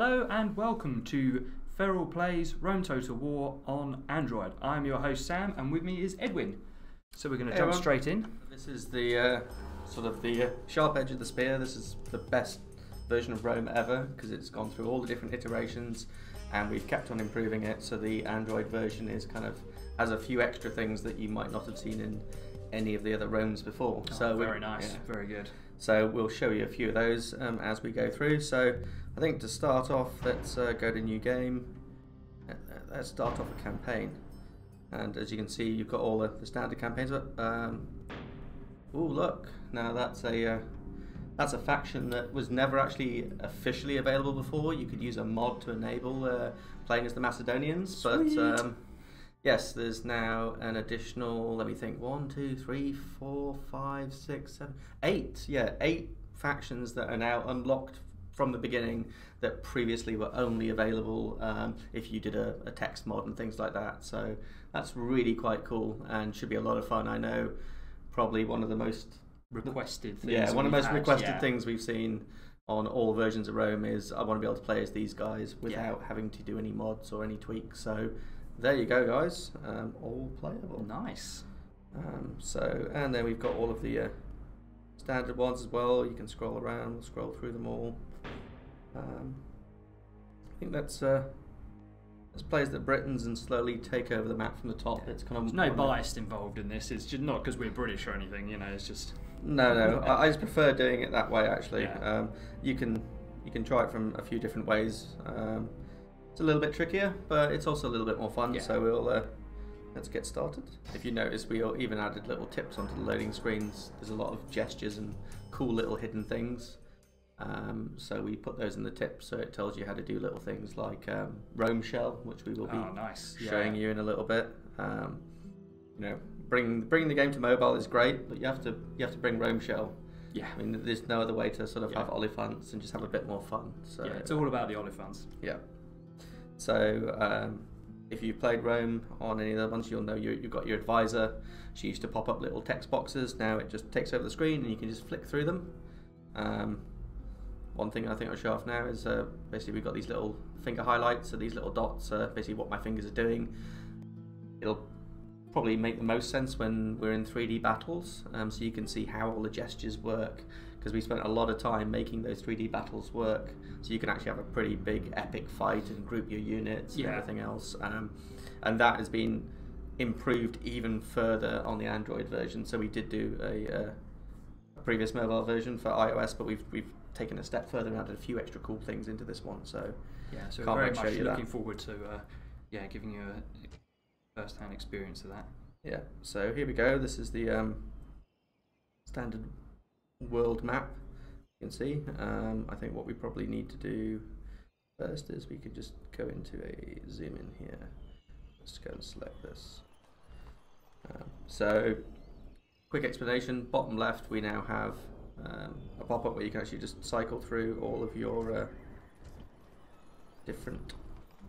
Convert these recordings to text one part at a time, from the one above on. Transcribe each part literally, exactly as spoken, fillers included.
Hello and welcome to Feral Plays Rome Total War on Android. I'm your host Sam, and with me is Edwin. So we're going to hey, jump well, straight in. This is the uh, sort of the uh, sharp edge of the spear. This is the best version of Rome ever because it's gone through all the different iterations and we've kept on improving it. So the Android version is kind of has a few extra things that you might not have seen in any of the other Romes before. Oh, so very nice, yeah. Very good. So we'll show you a few of those um, as we go through. So I think to start off, let's uh, go to new game. Let's start off a campaign. And as you can see, you've got all the, the standard campaigns. Um, oh look, now that's a uh, that's a faction that was never actually officially available before. You could use a mod to enable uh, playing as the Macedonians. Sweet. But um, yes, there's now an additional, let me think, one, two, three, four, five, six, seven, eight. Yeah, eight factions that are now unlocked from the beginning that previously were only available um, if you did a, a text mod and things like that. So that's really quite cool and should be a lot of fun. I know probably one of the most requested things. Yeah, one of the most had, requested yeah. things we've seen on all versions of Rome is I want to be able to play as these guys without yeah. having to do any mods or any tweaks. So there you go, guys. Um, all playable. Nice. Um, so, and then we've got all of the uh, standard ones as well. You can scroll around. We'll scroll through them all. Um, I think that's uh, let's play as the Britons and slowly take over the map from the top. Yeah. It's kind of There's no bias it. involved in this. It's just not because we're British or anything. You know, it's just no, no. I, I just prefer doing it that way. Actually, yeah. um, you can you can try it from a few different ways. Um, It's a little bit trickier, but it's also a little bit more fun, yeah. so we'll uh, let's get started. If you notice, we all even added little tips onto the loading screens. There's a lot of gestures and cool little hidden things, um, so we put those in the tips, so it tells you how to do little things like um, Rome Shell, which we will be oh, nice. showing yeah. you in a little bit. Um, you know, bringing bringing the game to mobile is great, but you have to you have to bring Rome Shell. Yeah, I mean, there's no other way to sort of yeah. have Oliphaunts and just have a bit more fun. So yeah, it's all about the Oliphaunts. Yeah. So um, if you've played Rome on any of the ones, you'll know you, you've got your advisor. She used to pop up little text boxes. Now it just takes over the screen and you can just flick through them. Um, one thing I think I'll show off now is uh, basically we've got these little finger highlights. So these little dots are basically what my fingers are doing. It'll probably make the most sense when we're in three D battles. Um, so you can see how all the gestures work, because we spent a lot of time making those three D battles work, so you can actually have a pretty big epic fight and group your units and yeah. everything else. Um, and that has been improved even further on the Android version. So we did do a, uh, a previous mobile version for iOS, but we've we've taken a step further and added a few extra cool things into this one. So yeah, so can't very much looking that. forward to uh, yeah giving you a first-hand experience of that. Yeah. So here we go. This is the um, standard world map. You can see um, I think what we probably need to do first is we could just go into a zoom in here. Let's go and select this. Um, so quick explanation, bottom left we now have um, a pop-up where you can actually just cycle through all of your uh, different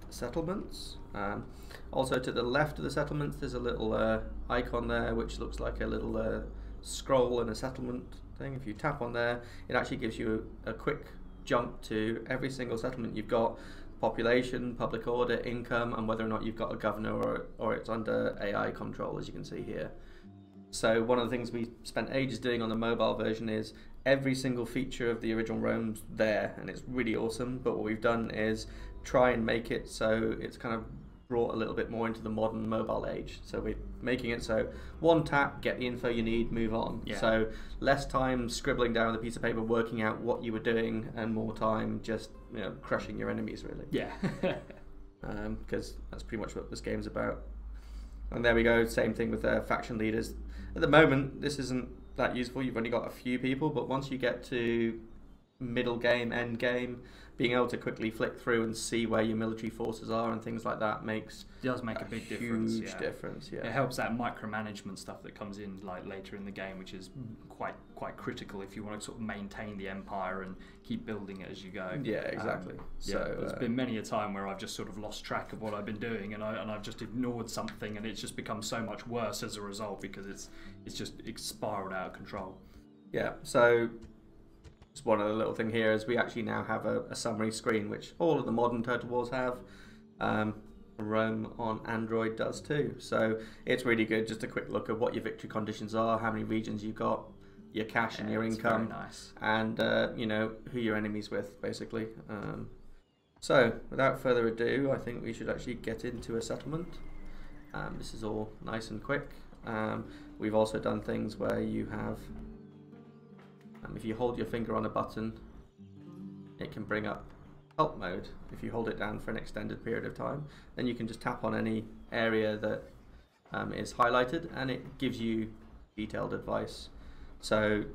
settlements. Um, also to the left of the settlements there's a little uh, icon there which looks like a little uh, scroll and a settlement thing. If you tap on there, it actually gives you a, a quick jump to every single settlement you've got, population, public order, income, and whether or not you've got a governor or, or it's under A I control, as you can see here. So one of the things we spent ages doing on the mobile version is every single feature of the original Rome's there, and it's really awesome, but what we've done is try and make it so it's kind of brought a little bit more into the modern mobile age. So we're making it so one tap, get the info you need, move on. Yeah. So less time scribbling down on a piece of paper, working out what you were doing, and more time just you know crushing your enemies really. Yeah. um, because that's pretty much what this game's about. And there we go. Same thing with uh, faction leaders. At the moment, this isn't that useful. You've only got a few people, but once you get to middle game, end game, being able to quickly flick through and see where your military forces are and things like that makes it does make a, a big difference. Huge yeah. difference. Yeah, it helps that micromanagement stuff that comes in like later in the game, which is quite quite critical if you want to sort of maintain the empire and keep building it as you go. Yeah, exactly. Um, yeah, so there's uh, been many a time where I've just sort of lost track of what I've been doing, and I and I've just ignored something, and it's just become so much worse as a result because it's it's just it's spiraled out of control. Yeah. So Just one other little thing here is we actually now have a, a summary screen, which all of the modern Total Wars have. Um, Rome on Android does too. So it's really good, just a quick look at what your victory conditions are, how many regions you've got, your cash yeah, and your income, nice. and uh, you know, who your enemy's with, basically. Um, so without further ado, I think we should actually get into a settlement. Um, this is all nice and quick. Um, we've also done things where you have, um, if you hold your finger on a button, it can bring up help mode. If you hold it down for an extended period of time, then you can just tap on any area that um, is highlighted, and it gives you detailed advice. So,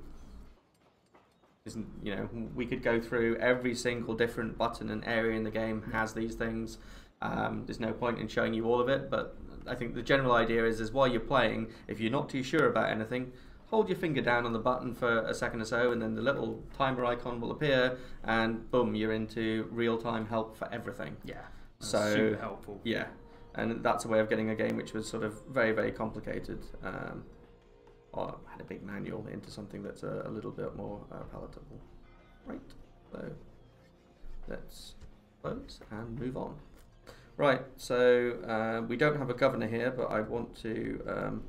isn't you know, we could go through every single different button and area in the game has these things. Um, there's no point in showing you all of it, but I think the general idea is, is while you're playing, if you're not too sure about anything, hold your finger down on the button for a second or so, and then the little timer icon will appear, and boom, you're into real-time help for everything. Yeah, that's so, super helpful. Yeah, and that's a way of getting a game which was sort of very, very complicated. Um, or had a big manual into something that's a, a little bit more uh, palatable. Right, so let's close and move on. Right, so uh, we don't have a governor here, but I want to um,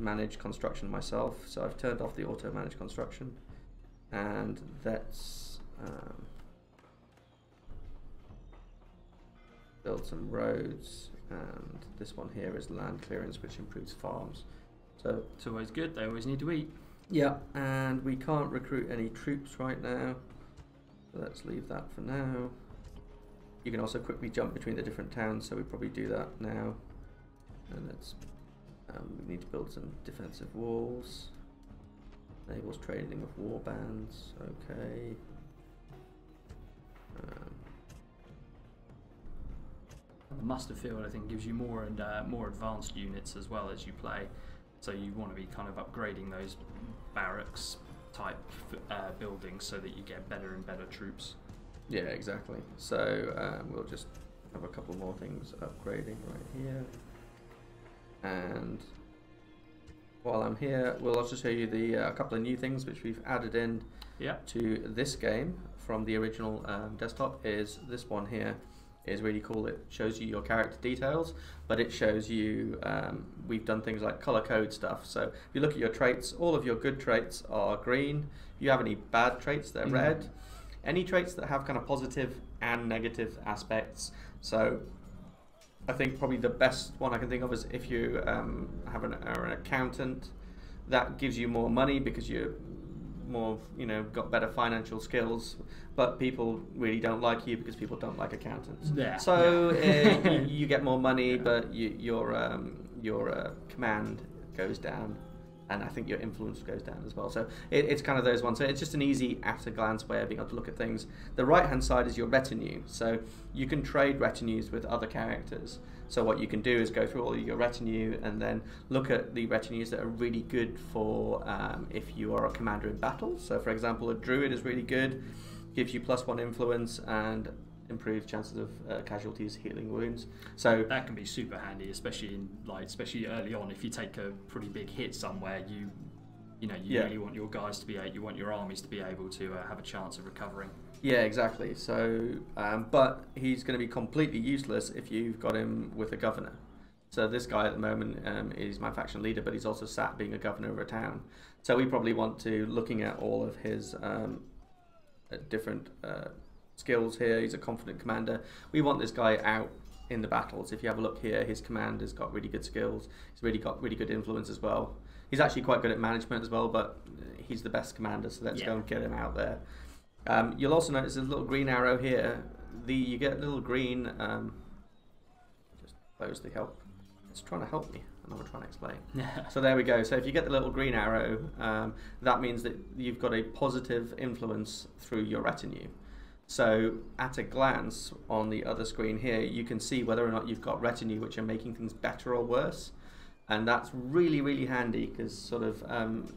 manage construction myself. So I've turned off the auto manage construction, and let's um, build some roads. And this one here is land clearance, which improves farms. So it's always good. They always need to eat. Yeah, and we can't recruit any troops right now. So let's leave that for now. You can also quickly jump between the different towns, so we probably do that now. And let's um, we need to build some defensive walls. Enables trading with war bands. Okay. Um, the muster field, I think, gives you more and uh, more advanced units as well as you play. So you want to be kind of upgrading those barracks type uh, buildings so that you get better and better troops. Yeah, exactly. So um, we'll just have a couple more things upgrading right here. And while I'm here, we'll also show you the uh, a couple of new things which we've added in yeah. to this game from the original um, desktop. Is this one here is really cool. It shows you your character details, but it shows you um, we've done things like color code stuff. So if you look at your traits, all of your good traits are green. If you have any bad traits, they're mm. red. Any traits that have kind of positive and negative aspects. So I think probably the best one I can think of is if you um, have an, are an accountant, that gives you more money because you're more, you know, got better financial skills, but people really don't like you because people don't like accountants. Yeah. So yeah. Uh, you, you get more money, yeah. but you, your, um, your uh, command goes down. And I think your influence goes down as well. So it, it's kind of those ones. So it's just an easy at-a-glance way of being able to look at things. The right-hand side is your retinue. So you can trade retinues with other characters. So what you can do is go through all your retinue and then look at the retinues that are really good for um, if you are a commander in battle. So for example, a druid is really good, gives you plus one influence and improved chances of uh, casualties, healing wounds. So that can be super handy, especially in like, especially early on. If you take a pretty big hit somewhere, you, you know, you yeah. really want your guys to be, you want your armies to be able to uh, have a chance of recovering. Yeah, exactly. So, um, but he's going to be completely useless if you've got him with a governor. So this guy at the moment um, is my faction leader, but he's also sat being a governor of a town. So we probably want to looking at all of his um, different. Uh, skills here. He's a confident commander. We want this guy out in the battles. If you have a look here, his command has got really good skills. He's really got really good influence as well. He's actually quite good at management as well, but he's the best commander, so let's yeah. go and get him out there. Um, you'll also notice a little green arrow here. The you get a little green um, just close the help. It's trying to help me. I'm not trying to explain. So there we go. So if you get the little green arrow, um, that means that you've got a positive influence through your retinue. So at a glance on the other screen here, you can see whether or not you've got retinue which are making things better or worse. And that's really, really handy because sort of um,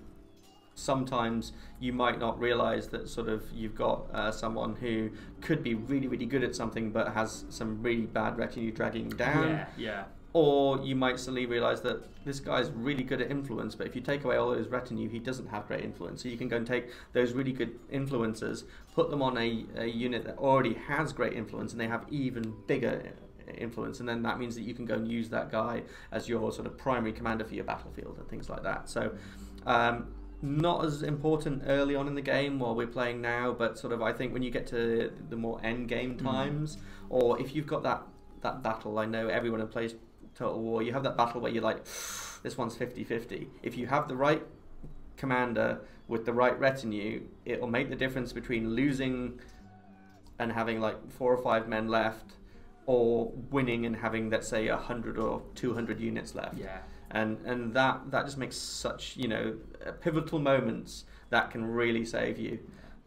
sometimes you might not realize that sort of you've got uh, someone who could be really, really good at something but has some really bad retinue dragging down. Yeah, yeah. Or you might suddenly realize that this guy's really good at influence, but if you take away all his retinue, he doesn't have great influence. So you can go and take those really good influencers, put them on a, a unit that already has great influence, and they have even bigger influence. And then that means that you can go and use that guy as your sort of primary commander for your battlefield and things like that. So um, not as important early on in the game while we're playing now, but sort of I think when you get to the more end game times, mm-hmm. or if you've got that, that battle, I know everyone who plays Total War, you have that battle where you're like, this one's fifty fifty. If you have the right commander with the right retinue, it'll make the difference between losing and having like four or five men left, or winning and having, let's say, a hundred or two hundred units left. Yeah. And and that that just makes such, you know, pivotal moments that can really save you.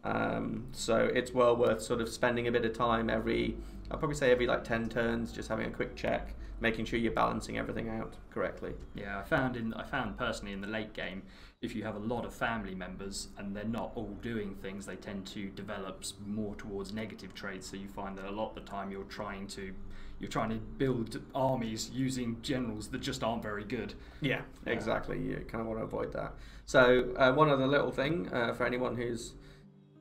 Um, so it's well worth sort of spending a bit of time every, I'll probably say every like ten turns, just having a quick check, making sure you're balancing everything out correctly. Yeah, I found in I found personally in the late game, if you have a lot of family members and they're not all doing things, they tend to develop more towards negative traits. So you find that a lot of the time you're trying to you're trying to build armies using generals that just aren't very good. Yeah, yeah. Exactly. You kind of want to avoid that. So uh, one other little thing uh, for anyone who's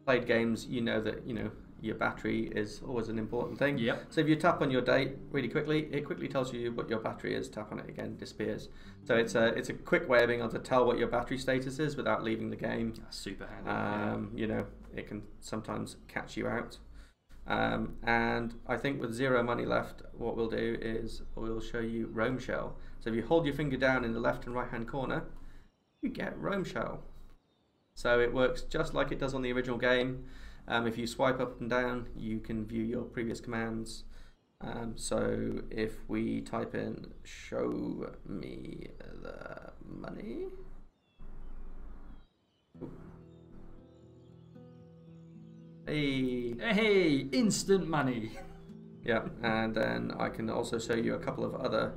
played games, you know that you know. your battery is always an important thing. Yep. So if you tap on your date really quickly, it quickly tells you what your battery is. Tap on it again, disappears. So it's a it's a quick way of being able to tell what your battery status is without leaving the game. That's super handy. Um, yeah. You know, it can sometimes catch you out. Um, and I think with zero money left, what we'll do is we'll show you Rome Shell. So if you hold your finger down in the left and right hand corner, you get Rome Shell. So it works just like it does on the original game. Um, if you swipe up and down, you can view your previous commands. Um, so if we type in, show me the money. Ooh. Hey. Hey, instant money. Yeah, and then I can also show you a couple of other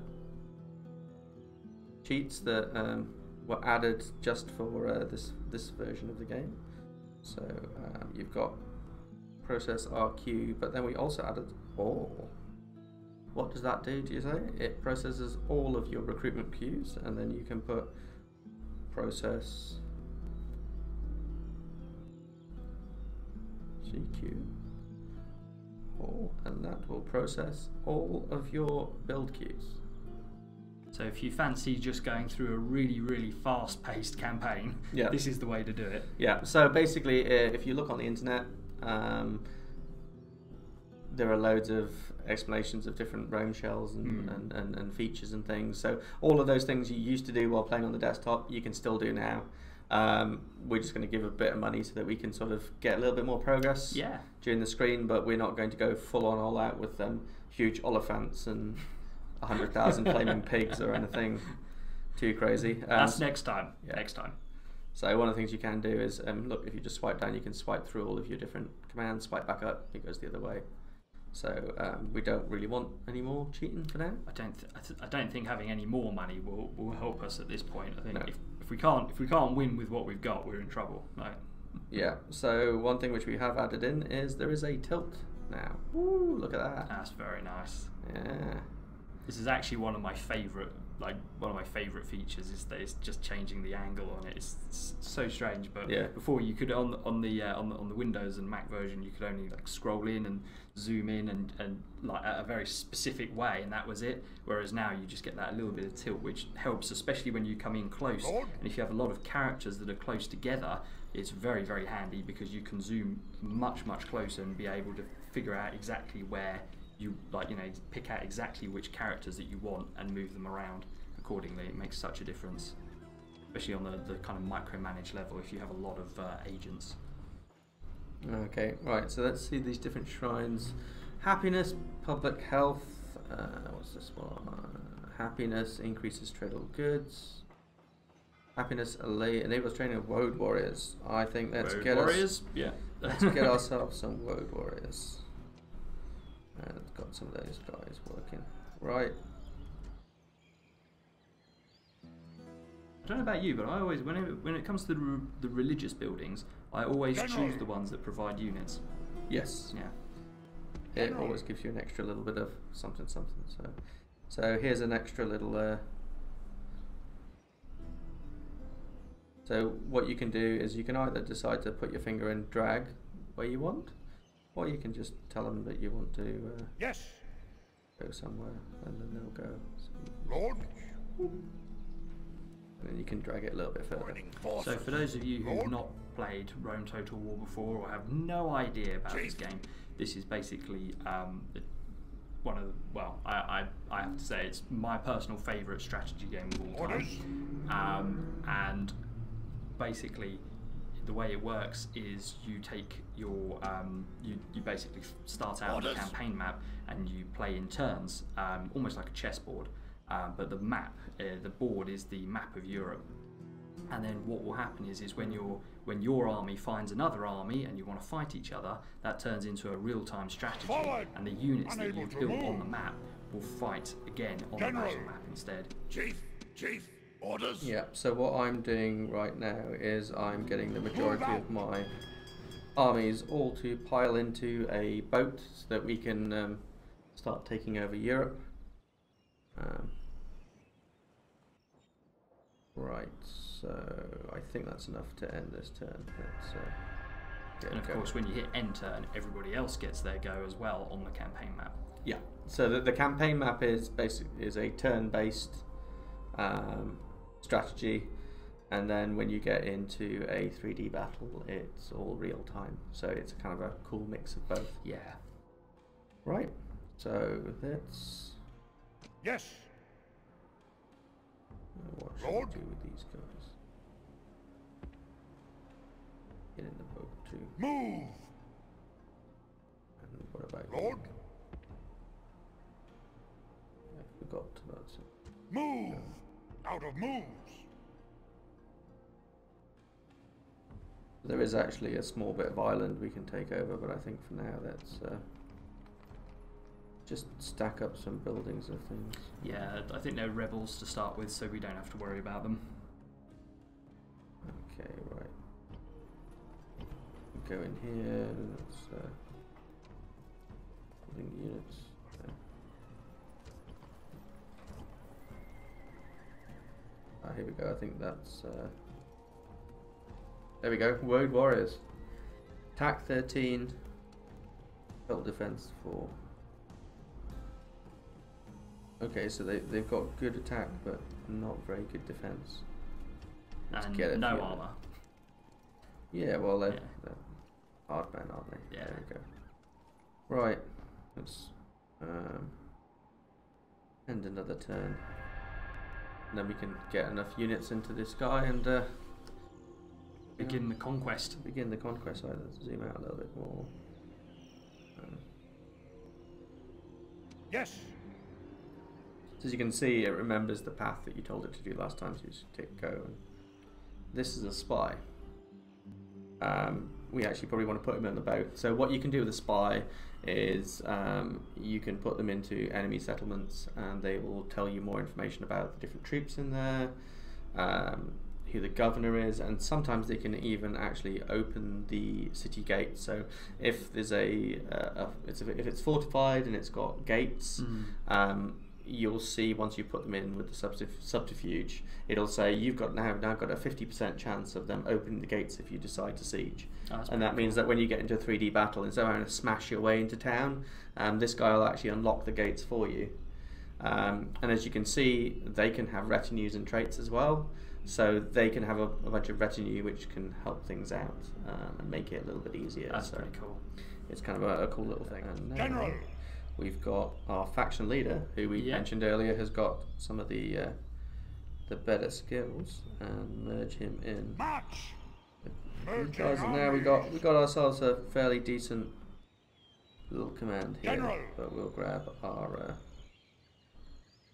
cheats that um, were added just for uh, this, this version of the game. So um, you've got process R Q, but then we also added all. What does that do, do you say? It processes all of your recruitment queues, and then you can put process G Q, all, and that will process all of your build queues. So if you fancy just going through a really, really fast-paced campaign, yeah. This is the way to do it. Yeah, so basically, if you look on the internet, um, there are loads of explanations of different Rome shells and, mm. and, and, and features and things. So all of those things you used to do while playing on the desktop, you can still do now. Um, we're just going to give a bit of money so that we can sort of get a little bit more progress yeah. during the screen, but we're not going to go full-on all-out with um, huge Oliphaunts and... a hundred thousand flaming pigs or anything too crazy. Um, That's next time. Yeah. Next time. So one of the things you can do is um, look. If you just swipe down, you can swipe through all of your different commands. Swipe back up, it goes the other way. So um, we don't really want any more cheating for now. I don't. Th I, th I don't think having any more money will will help us at this point. I think no. if if we can't if we can't win with what we've got, we're in trouble. Right? Yeah. So one thing which we have added in is there is a tilt now. Woo! Look at that. That's very nice. Yeah. This is actually one of my favourite, like one of my favourite features is that it's just changing the angle on it. It's, it's so strange, but yeah. Before you could on on the, uh, on the on the Windows and Mac version, you could only like scroll in and zoom in and and like a very specific way, and that was it. Whereas now you just get that little bit of tilt, which helps especially when you come in close. And if you have a lot of characters that are close together, it's very very handy because you can zoom much much closer and be able to figure out exactly where. You like you know pick out exactly which characters that you want and move them around accordingly. It makes such a difference, especially on the, the kind of micromanage level if you have a lot of uh, agents. Okay, right. So let's see these different shrines: happiness, public health. Uh, what's this one? Happiness increases trade of goods. Happiness enables training of road warriors. I think let's road get warriors. Us, yeah. Let's get ourselves some road warriors. And got some of those guys working. Right. I don't know about you, but I always, when it, when it comes to the, re the religious buildings, I always Get choose on. the ones that provide units. Yes. Yeah. Get it on. always gives you an extra little bit of something, something. So, So here's an extra little uh, so what you can do is you can either decide to put your finger and drag where you want, or you can just tell them that you want to uh, yes go somewhere and then they'll go somewhere. And then you can drag it a little bit further. So for those of you who've not played Rome Total War before or have no idea about Jeez. This game, this is basically um, one of the, well, I, I, I have to say it's my personal favourite strategy game of all time. Um, and basically the way it works is you take your um, you, you basically start out on a campaign map and you play in turns, um, almost like a chessboard. Um, but the map, uh, the board is the map of Europe, and then what will happen is, is when your when your army finds another army and you want to fight each other, that turns into a real-time strategy, Forward. And the units Unable that you build move. On the map will fight again on General. The battle map instead. Chief, chief, orders. Yeah. So what I'm doing right now is I'm getting the majority of my armies all to pile into a boat so that we can um, start taking over Europe. Um, Right, so I think that's enough to end this turn. Let's, uh, and of go. course, when you hit end turn, everybody else gets their go as well on the campaign map. Yeah, so the, the campaign map is basically is a turn-based um, strategy, and then when you get into a three D battle, it's all real-time. So it's kind of a cool mix of both. Yeah. Right, so let's... Yes. What should Lord. We do with these guys? Get in the boat too. Move. And what about Lord? You? I forgot about it. Move. No. Out of moves. There is actually a small bit of island we can take over, but I think for now that's. Uh, Just stack up some buildings or things. Yeah, I think they're rebels to start with, so we don't have to worry about them. Okay, right. Go in here. That's uh, building units. There. Ah, here we go. I think that's. Uh, there we go. Road warriors. Attack thirteen. Belt defense four. Okay, so they, they've got good attack, but not very good defense. Let's and get it, no armor. It. Yeah, well, they're, yeah. they're hard men, aren't they? Yeah. There we go. Right, let's um, end another turn. And then we can get enough units into this guy and... Uh, begin the conquest. Begin the conquest. Right, let's zoom out a little bit more. Um, yes! So as you can see, it remembers the path that you told it to do last time, so you just tick go. And this is a spy. Um, we actually probably want to put him on the boat. So what you can do with a spy is um, you can put them into enemy settlements and they will tell you more information about the different troops in there, um, who the governor is, and sometimes they can even actually open the city gate. So if there's a, uh, a it's, if it's fortified and it's got gates, mm. um, you'll see once you put them in with the subterf subterfuge, it'll say you've got now now got a fifty percent chance of them opening the gates if you decide to siege. Oh, and that means cool. that when you get into a three D battle, instead of having to smash your way into town, um, this guy will actually unlock the gates for you. Um, and as you can see, they can have retinues and traits as well. So they can have a, a bunch of retinue which can help things out um, and make it a little bit easier. That's so pretty cool. It's kind of a, a cool little thing. And, uh, General! We've got our faction leader, who we yeah. mentioned earlier, has got some of the uh, the better skills, and merge him in. March. Guys, and now we got we got ourselves a fairly decent little command here, General. But we'll grab our. Uh,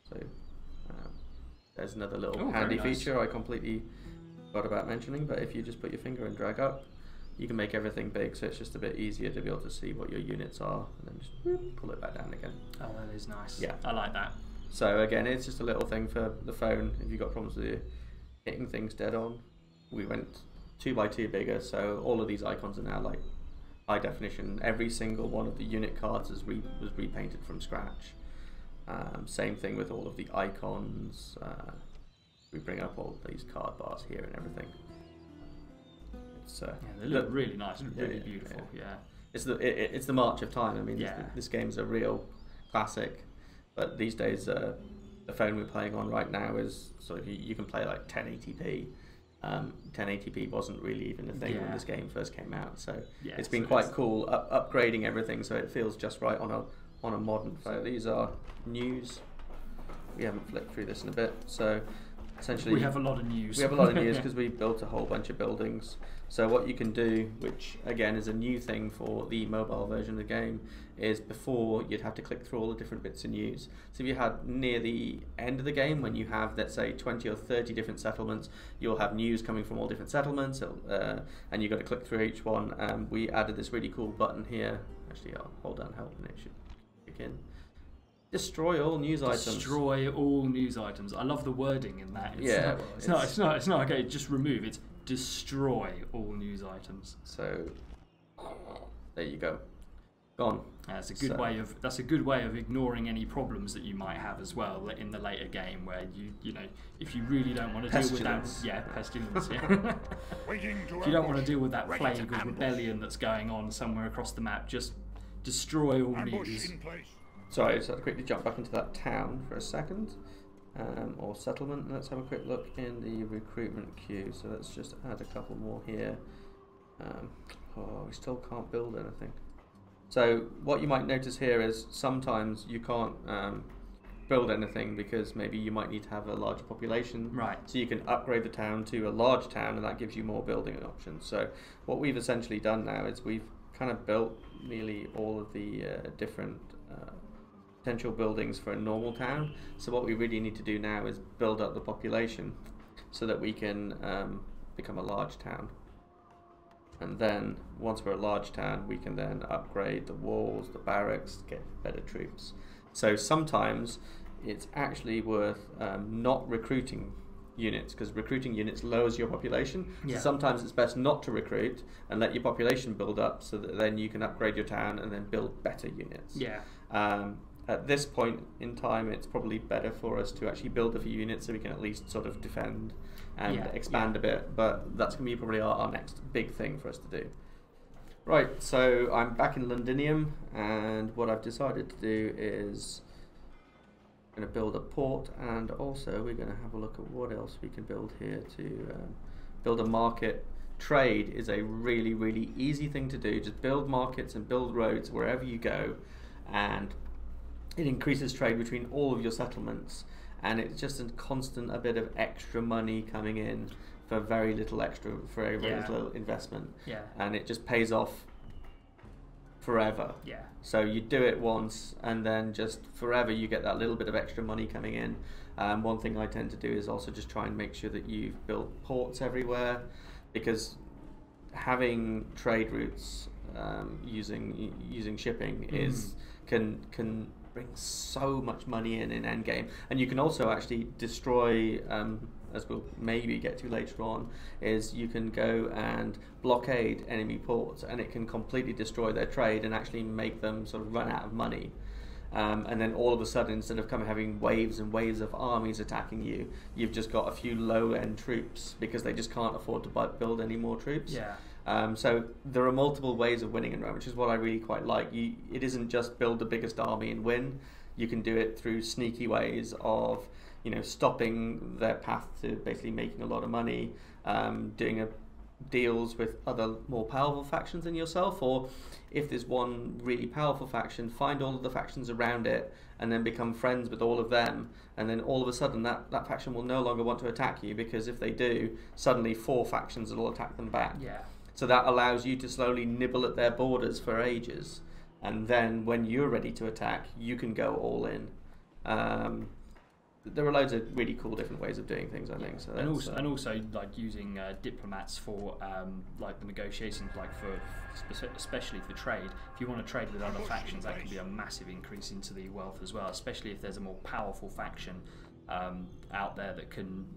so um, there's another little oh, handy nice. feature I completely forgot about mentioning. But if you just put your finger and drag up, you can make everything big, so it's just a bit easier to be able to see what your units are, and then just whoop, pull it back down again. Oh, that is nice. Yeah, I like that. So again, it's just a little thing for the phone. If you've got problems with hitting things dead on, we went two by two bigger, so all of these icons are now like high definition. Every single one of the unit cards is re was repainted from scratch. Um, same thing with all of the icons. Uh, we bring up all these card bars here and everything. It's, uh, yeah, they look, look really nice and really yeah, beautiful. Yeah, yeah. It's the it, it's the march of time. I mean, yeah. this, this game's a real classic. But these days, uh, the phone we're playing on right now is sort of you, you can play like ten eighty p. Um, ten eighty p wasn't really even a thing yeah. when this game first came out, so yeah, it's been so quite it's... cool up upgrading everything so it feels just right on a on a modern phone. These are news. We haven't flipped through this in a bit, so essentially we have a lot of news. We have a lot of news because yeah. we built a whole bunch of buildings. So what you can do, which again is a new thing for the mobile version of the game, is before you'd have to click through all the different bits of news. So if you had near the end of the game, when you have let's say twenty or thirty different settlements, you'll have news coming from all different settlements, uh, and you've got to click through each one. Um, we added this really cool button here. Actually, I'll hold down help and it should kick in. Destroy all news Destroy items. Destroy all news items. I love the wording in that. It's yeah, not, it's, it's not. It's not. It's not. Okay, just remove. It's destroy all news items. So there you go. Gone. That's a good so. way of. That's a good way of ignoring any problems that you might have as well in the later game, where you you know if you really don't want to deal with that. Yeah, pestilence. Yeah. If you don't want to deal with that plague or rebellion that's going on somewhere across the map, just destroy all news. Sorry, I just had to quickly jump back into that town for a second, um, or settlement. Let's have a quick look in the recruitment queue. So let's just add a couple more here. Um, oh, we still can't build anything. So what you might notice here is sometimes you can't um, build anything because maybe you might need to have a larger population. Right. So you can upgrade the town to a large town, and that gives you more building options. So what we've essentially done now is we've kind of built nearly all of the uh, different Uh, potential buildings for a normal town. So what we really need to do now is build up the population so that we can um, become a large town, and then once we're a large town we can then upgrade the walls, the barracks, get better troops. So sometimes it's actually worth um, not recruiting units, because recruiting units lowers your population. Yeah. So sometimes it's best not to recruit and let your population build up so that then you can upgrade your town and then build better units. Yeah. Um, At this point in time, it's probably better for us to actually build a few units so we can at least sort of defend and yeah, expand yeah. a bit, but that's going to be probably our, our next big thing for us to do. Right, so I'm back in Londinium, and what I've decided to do is I'm going to build a port, and also we're going to have a look at what else we can build here to um, build a market. Trade is a really, really easy thing to do. Just build markets and build roads wherever you go, and it increases trade between all of your settlements, and it's just a constant a bit of extra money coming in for very little extra for a very yeah. little investment. Yeah. And it just pays off forever. Yeah. So you do it once, and then just forever you get that little bit of extra money coming in. Um, one thing I tend to do is also just try and make sure that you've built ports everywhere, because having trade routes um, using using shipping mm. is can can brings so much money in in endgame, and you can also actually destroy, um, as we'll maybe get to later on, is you can go and blockade enemy ports, and it can completely destroy their trade and actually make them sort of run out of money. Um, and then all of a sudden, instead of coming having waves and waves of armies attacking you, you've just got a few low-end troops because they just can't afford to build any more troops. Yeah. Um, so there are multiple ways of winning in Rome, which is what I really quite like. You, it isn't just build the biggest army and win. You can do it through sneaky ways of, you know, stopping their path to basically making a lot of money, um, doing a, deals with other more powerful factions than yourself, or if there's one really powerful faction, find all of the factions around it and then become friends with all of them, and then all of a sudden that, that faction will no longer want to attack you, because if they do, suddenly four factions will attack them back. Yeah. So that allows you to slowly nibble at their borders for ages, and then when you're ready to attack, you can go all in. Um, there are loads of really cool different ways of doing things, I think. So and also, uh, and also like using uh, diplomats for um, like the negotiations, like for especially for trade. If you want to trade with other factions, that can be a massive increase into the wealth as well, especially if there's a more powerful faction um, out there that can.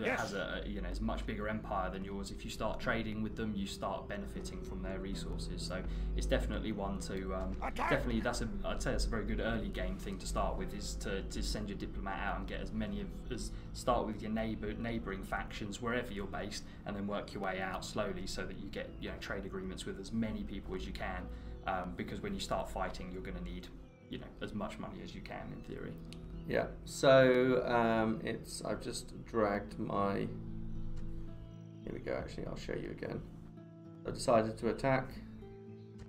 that yes. has a, you know, it's a much bigger empire than yours. If you start trading with them, you start benefiting from their resources. So it's definitely one to um, definitely that's a I'd say that's a very good early game thing to start with, is to, to send your diplomat out and get as many of as start with your neighbor neighboring factions wherever you're based, and then work your way out slowly so that you get, you know, trade agreements with as many people as you can, um, because when you start fighting, you're going to need, you know, as much money as you can in theory. Yeah, so um, it's, I've just dragged my, here we go, actually, I'll show you again. I've decided to attack,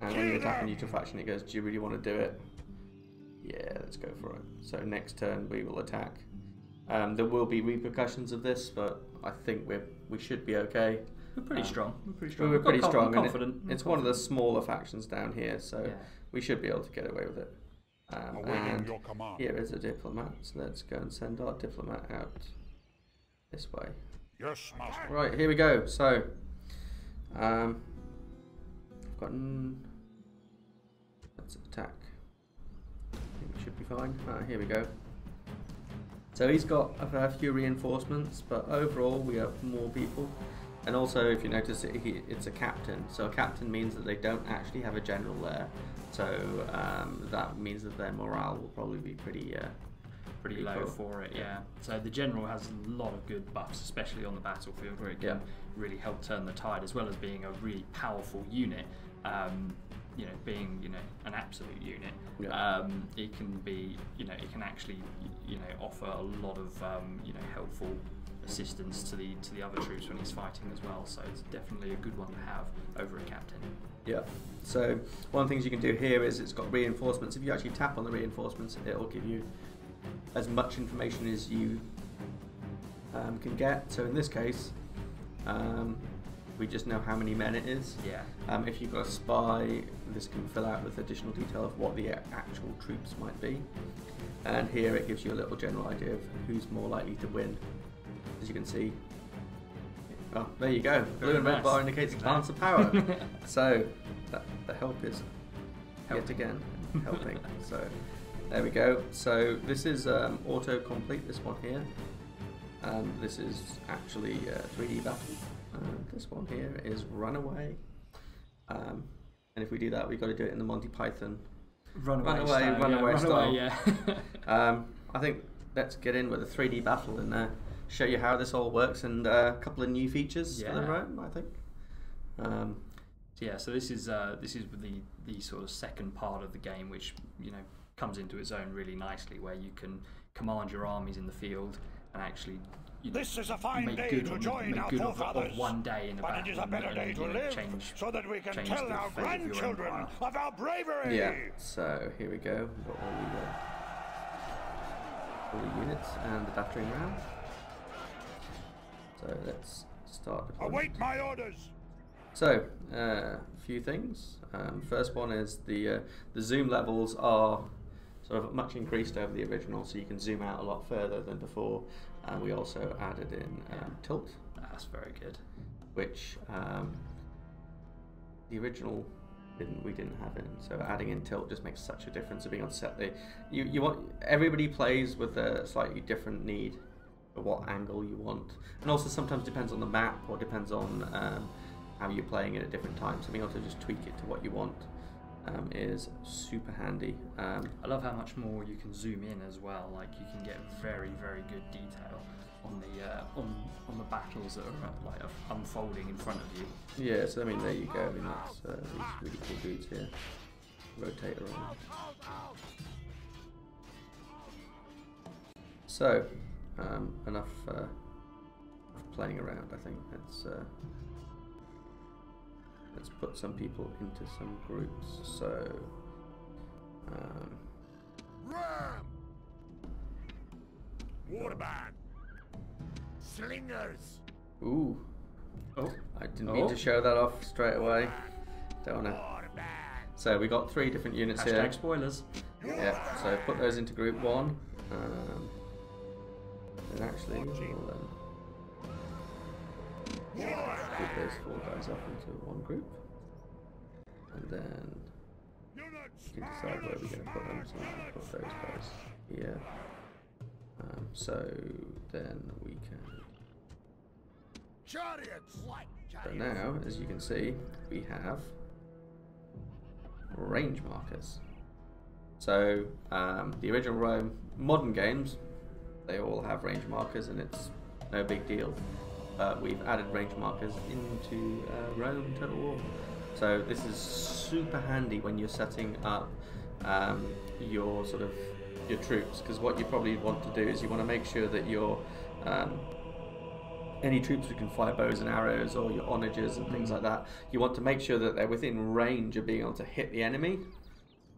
and when you attack a neutral faction, it goes, do you really want to do it? Yeah, let's go for it. So next turn we will attack. Um, there will be repercussions of this, but I think we're, we should be okay. We're pretty um, strong. We're pretty strong. We're pretty We're strong. And it, it's confident. One of the smaller factions down here, so yeah. we should be able to get away with it. Um, and your command. Here is a diplomat, so let's go and send our diplomat out this way. Yes, master. Right, here we go. So, um, I've gotten. Let's attack. I think we should be fine. Ah, here we go. So he's got a fair few reinforcements, but overall we have more people. And also, if you notice, it's a captain. So a captain means that they don't actually have a general there. So um, that means that their morale will probably be pretty, uh, pretty, pretty low cool. for it. Yeah. yeah. So the general has a lot of good buffs, especially on the battlefield, where it can yeah. really help turn the tide, as well as being a really powerful unit. Um, you know, being you know an absolute unit, yeah. um, it can be you know it can actually you know offer a lot of um, you know helpful assistance to the to the other troops when he's fighting as well. So it's definitely a good one to have over a captain. Yeah. So one of the things you can do here is it's got reinforcements. If you actually tap on the reinforcements, it'll give you as much information as you um, can get. So in this case, um, we just know how many men it is. Yeah. Um, if you've got a spy, this can fill out with additional detail of what the actual troops might be. And here it gives you a little general idea of who's more likely to win. As you can see, oh, there you go. Blue and red bar indicates balance of power. So that, the help is helped again, helping. So there we go. So this is um, auto complete. This one here. Um, this is actually uh, three D battle. And this one here is runaway. Um, and if we do that, we've got to do it in the Monty Python runaway, runaway style. Runaway, yeah, style. Runaway, yeah. um, I think let's get in with a three D battle in there. Show you how this all works, and uh, a couple of new features yeah. for the Rome, I think. Um, yeah, so this is uh, this is the the sort of second part of the game, which you know comes into its own really nicely, where you can command your armies in the field and actually you know, this is a fine make day good, to on, join make our good of, of one day in a battle. But it is a better and, day and, to know, live, change, so that we can tell our grandchildren of, of our bravery. Yeah. So here we go. We've got all the, all the units and the battering ram. So let's start. Await my orders. So a uh, few things. Um, first one is the uh, the zoom levels are sort of much increased over the original, so you can zoom out a lot further than before. And we also added in um, tilt. That's very good. Which um, the original didn't. We didn't have it. So adding in tilt just makes such a difference of being on set. They, you you want everybody plays with a slightly different need. What angle you want, and also sometimes depends on the map or depends on um, how you're playing it at different times. So being able to just tweak it to what you want um, is super handy. Um, I love how much more you can zoom in as well. Like you can get very, very good detail on the uh, on on the battles that are like unfolding in front of you. Yeah. So I mean, there you go. I mean, that's uh, these really cool dudes here. Rotate around. So. Um, enough uh, playing around. I think let's uh, let's put some people into some groups. So um, waterbag slingers. Ooh, oh! I didn't oh. mean to show that off straight away. Don't wanna. So we got three different units Hashtag here. Spoilers. Yeah. So put those into group one. Um, And actually, we'll um, group those four guys up into one group, and then we can decide where we're going to put them. So we can put those guys here. Um, so then we can But now, as you can see, we have range markers. So um, the original Rome, modern games, they all have range markers and it's no big deal. But we've added range markers into uh, Rome Total War. So this is super handy when you're setting up um, your sort of your troops, because what you probably want to do is you want to make sure that your um, any troops who can fire bows and arrows or your onagers and things like that, you want to make sure that they're within range of being able to hit the enemy,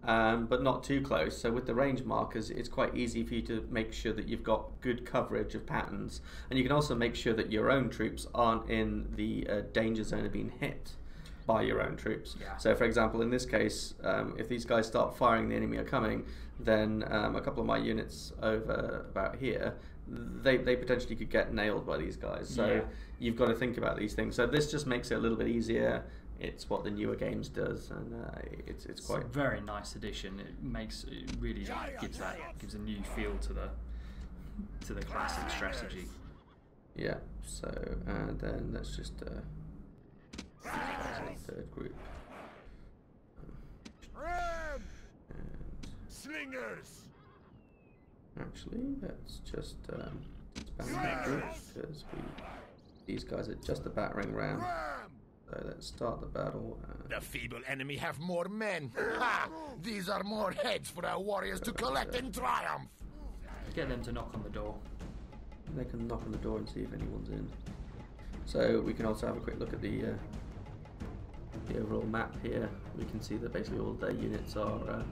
um, but not too close. So with the range markers, it's quite easy for you to make sure that you've got good coverage of patterns, and you can also make sure that your own troops aren't in the uh, danger zone of being hit by your own troops. Yeah. So for example, in this case, um, if these guys start firing, the enemy are coming, then um, a couple of my units over about here, they, they potentially could get nailed by these guys. So yeah. You've got to think about these things. So this just makes it a little bit easier. It's what the newer games does, and uh, it's, it's quite... It's a very nice addition. It makes, it really gives that, gives a new feel to the, to the classic strategy. Yeah, so, and then let's just... Uh, third group. Um, Slingers. Actually, let's just um, expand that group, because we these guys are just a battering ram. So let's start the battle. And the feeble enemy have more men. Ha! These are more heads for our warriors to collect in triumph. Get them to knock on the door. They can knock on the door and see if anyone's in. So we can also have a quick look at the. Uh, The overall map here, we can see that basically all of their units are uh,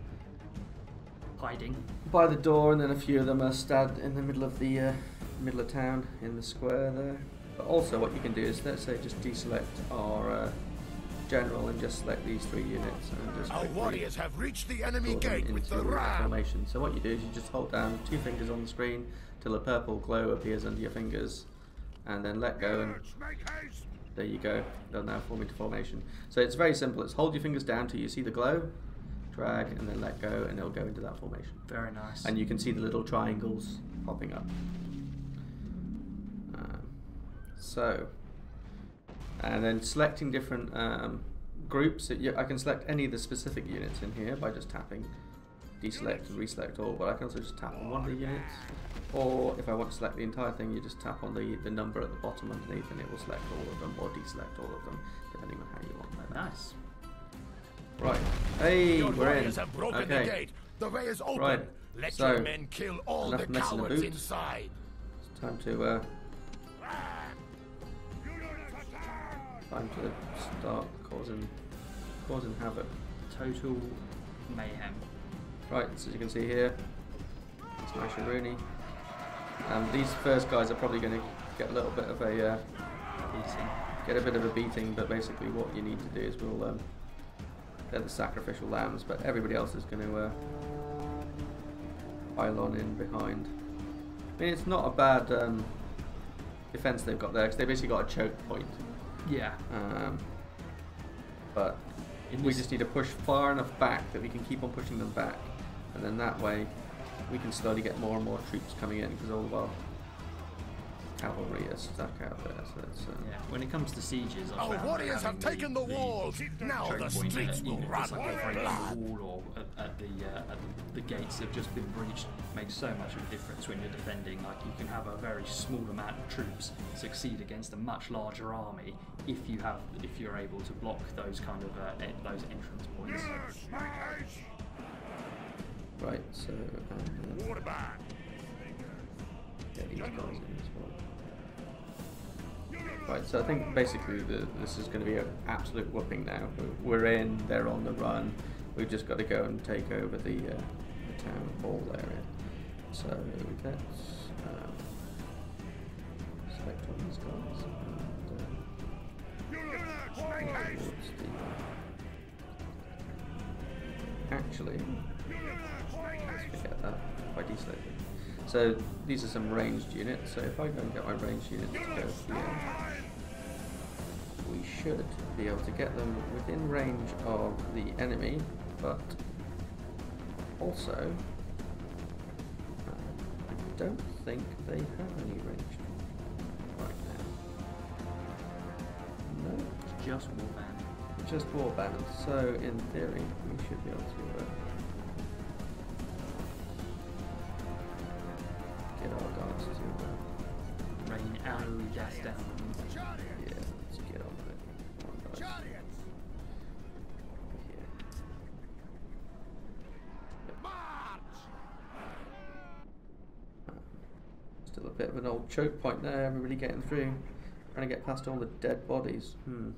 hiding by the door, and then a few of them are stabbed in the middle of the uh, middle of town in the square there. But also, what you can do is, let's say, just deselect our uh, general and just select these three units, and just our warriors have reached the enemy gate with the ram formation. So what you do is you just hold down two fingers on the screen till a purple glow appears under your fingers, and then let go and. There you go, they're now forming to formation. So it's very simple, it's hold your fingers down till you see the glow, drag and then let go, and it'll go into that formation. Very nice. And you can see the little triangles popping up. Um, so, and then selecting different um, groups, you, I can select any of the specific units in here by just tapping deselect and reselect all, but I can also just tap on one of the units, or if I want to select the entire thing, you just tap on the, the number at the bottom underneath and it will select all of them, or deselect all of them, depending on how you want that. Nice. Right. Hey, your we're in. Have broken okay. The gate. The way is open. Right. Let so, your men kill all the cowards the inside. It's time to, uh... time to start causing, causing havoc. Total mayhem. Right, so as you can see here, Smash and Rooney. Um, these first guys are probably going to get a little bit of a uh, beating. Get a bit of a beating, but basically what you need to do is we'll um, they're the sacrificial lambs, but everybody else is going to uh, pile on in behind. I mean, it's not a bad um, defense they've got there because they basically got a choke point. Yeah. Um, but we just need to push far enough back that we can keep on pushing them back. And then that way, we can slowly get more and more troops coming in because all of our cavalry are stuck out there. So that's, uh, yeah. When it comes to sieges, I found our warriors have taken the, the walls. The now the streets at, will know, run like the wall or at, at, the, uh, at the the gates have just been breached. It makes so much of a difference when you're defending. Like you can have a very small amount of troops succeed against a much larger army if you have if you're able to block those kind of uh, those entrance points. Yes, right, so um, uh, get these guys in as well. Right, so I think basically the, this is going to be an absolute whooping now. We're in, they're on the run. We've just got to go and take over the, uh, the town hall area. So let's um, select on these guys. And, uh, the, actually, forget that by deselecting. So these are some ranged units, so if I go and get my ranged units to go here, we should be able to get them within range of the enemy, but also I don't think they have any ranged right now. just warband. Just warband. So in theory, we should be able to uh, get our guys to uh, rain arrow gas down. Yeah, let's get on with it. Come on, guys. Still a bit of an old choke point there, everybody getting through, trying to get past all the dead bodies. Hmm.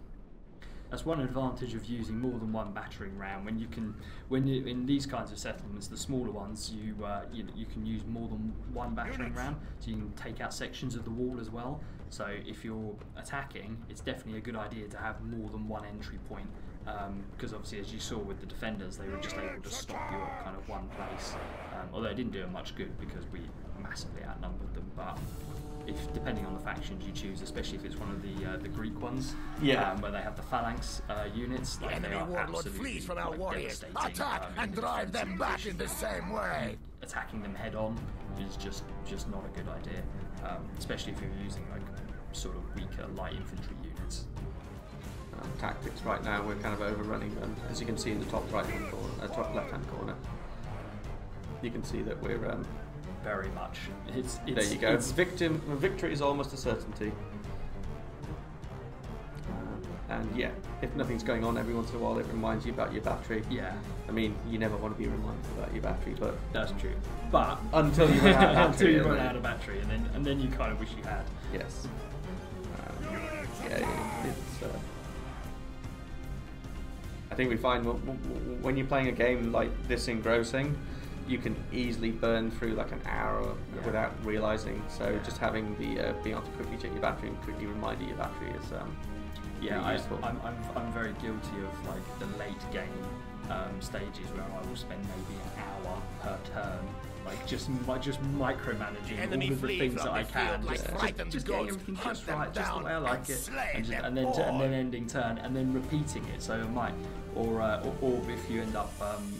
That's one advantage of using more than one battering ram. When you can, when you in these kinds of settlements, the smaller ones, you uh, you, you can use more than one battering ram, so you can take out sections of the wall as well. So if you're attacking, it's definitely a good idea to have more than one entry point, because um, obviously, as you saw with the defenders, they were just able to stop you at kind of one place. Um, although it didn't do them much good because we massively outnumbered them, but. If depending on the factions you choose, especially if it's one of the uh, the Greek ones, yeah, um, where they have the phalanx uh, units, like the they are absolutely flees from our like, warriors. Attack um, and drive them back in the same way. Attacking them head on is just just not a good idea, um, especially if you're using like sort of weaker light infantry units. Um, tactics right now we're kind of overrunning them, as you can see in the top right hand corner, uh, top left hand corner. You can see that we're. Um, Very much. It's, it's, there you go. It's victim. Victory is almost a certainty. And yeah, if nothing's going on, every once in a while it reminds you about your battery. Yeah. I mean, you never want to be reminded about your battery, but that's true. But until you run out of battery, until you run out of battery, and then and then you kind of wish you had. Yes. Um, yeah. It's. Uh, I think we find when you're playing a game like this engrossing. You can easily burn through like an hour yeah. without realizing. So yeah. just having the uh, being able to quickly check your battery and quickly remind you your battery is um, yeah. Really I, useful. I'm I'm I'm very guilty of like the late game um, stages where I will spend maybe an hour per turn, like just just micromanaging the all of the things that I can, like just, just, just, just getting everything just right, just the way I like it, and, just, and then to, and then ending turn and then repeating it. So I might, or uh, or, or if you end up. Um,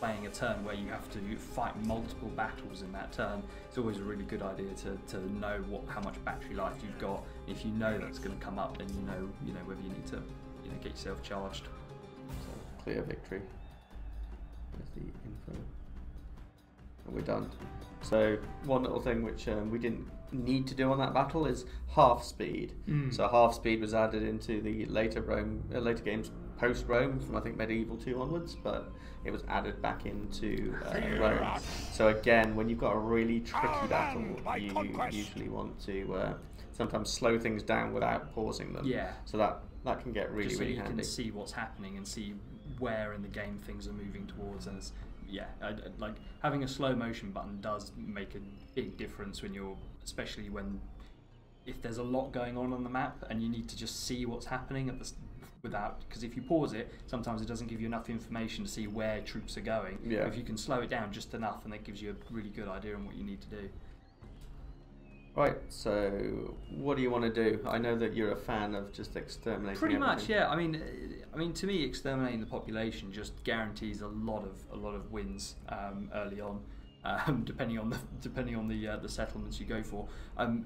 playing a turn where you have to fight multiple battles in that turn, it's always a really good idea to, to know what how much battery life you've got. If you know that's going to come up, then you know you know whether you need to you know get yourself charged. So clear victory. There's the info. And we're done. So one little thing which um, we didn't need to do on that battle is half speed. Mm. So half speed was added into the later Rome uh, later games. Post Rome, from I think medieval two onwards, but it was added back into uh, Rome. So again, when you've got a really tricky battle, you usually want to uh, sometimes slow things down without pausing them. Yeah. So that that can get really, Just so really you handy. You can see what's happening and see where in the game things are moving towards, and it's, yeah, I, I, like having a slow motion button does make a big difference when you're, especially when. If there's a lot going on on the map and you need to just see what's happening at the, without, because if you pause it, sometimes it doesn't give you enough information to see where troops are going. Yeah. If you can slow it down just enough, and that gives you a really good idea on what you need to do. Right, so what do you want to do? I know that you're a fan of just exterminating. Pretty everything. Much, yeah. I mean, I mean, to me, exterminating the population just guarantees a lot of a lot of wins um, early on, um, depending on the depending on the uh, the settlements you go for. Um,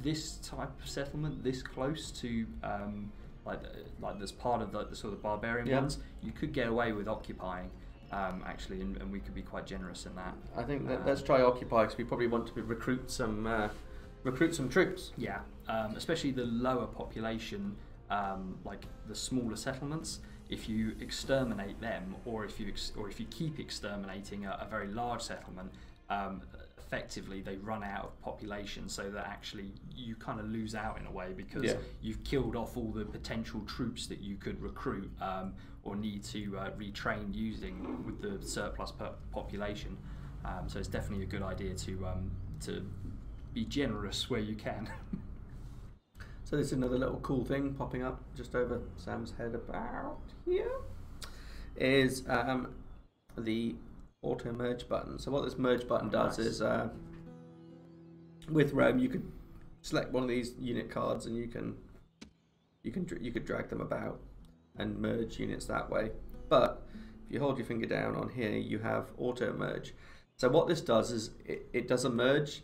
This type of settlement, this close to um, like like this part of the, the sort of barbarian yeah. ones, you could get away with occupying um, actually, and, and we could be quite generous in that. I think that, um, let's try occupy because we probably want to be recruit some uh, recruit some troops. Yeah, um, especially the lower population, um, like the smaller settlements. If you exterminate them, or if you ex or if you keep exterminating a, a very large settlement. Um, effectively they run out of population, so that actually you kind of lose out in a way because yeah. you've killed off all the potential troops that you could recruit um, or need to uh, retrain using with the surplus per population. Um, so it's definitely a good idea to um, to be generous where you can. So there's another little cool thing popping up just over Sam's head about here is um, the auto merge button. So what this merge button does nice. is uh, with Rome you could select one of these unit cards and you can you can you could drag them about and merge units that way. But if you hold your finger down on here you have auto merge. So what this does is it, it does a merge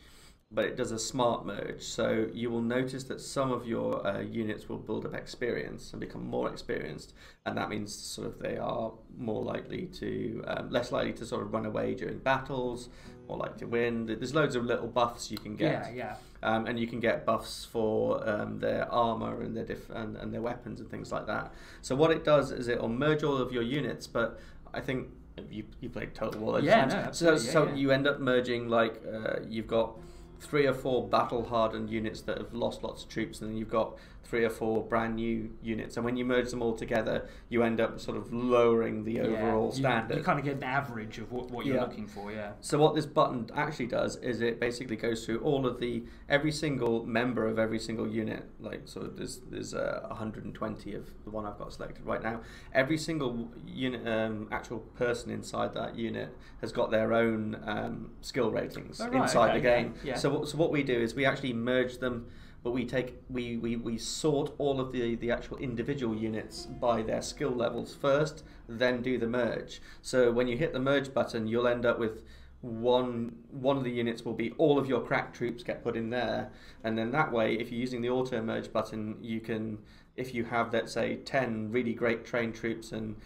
but it does a smart merge. So you will notice that some of your uh, units will build up experience and become more experienced, and that means sort of they are more likely to, um, less likely to sort of run away during battles, more likely to win. There's loads of little buffs you can get. Yeah, yeah. Um, and you can get buffs for um, their armor and their diff and, and their weapons and things like that. So what it does is it will merge all of your units, but I think you, you played Total War. Yeah, no, so yeah, so yeah. you end up merging, like uh, you've got three or four battle-hardened units that have lost lots of troops, and then you've got three or four brand new units, and when you merge them all together, you end up sort of lowering the yeah, overall standard. You, you kind of get an average of what, what you're yeah. looking for, yeah. So what this button actually does is it basically goes through all of the, every single member of every single unit, like sort of there's, there's uh, one hundred twenty of the one I've got selected right now. Every single unit, um, actual person inside that unit has got their own um, skill ratings oh, right, inside okay, the game. Yeah, yeah. So, so what we do is we actually merge them, but we take we, we, we sort all of the, the actual individual units by their skill levels first, then do the merge. So when you hit the merge button, you'll end up with one one of the units will be all of your crack troops get put in there, and then that way, if you're using the auto merge button, you can, if you have, let's say, ten really great trained troops and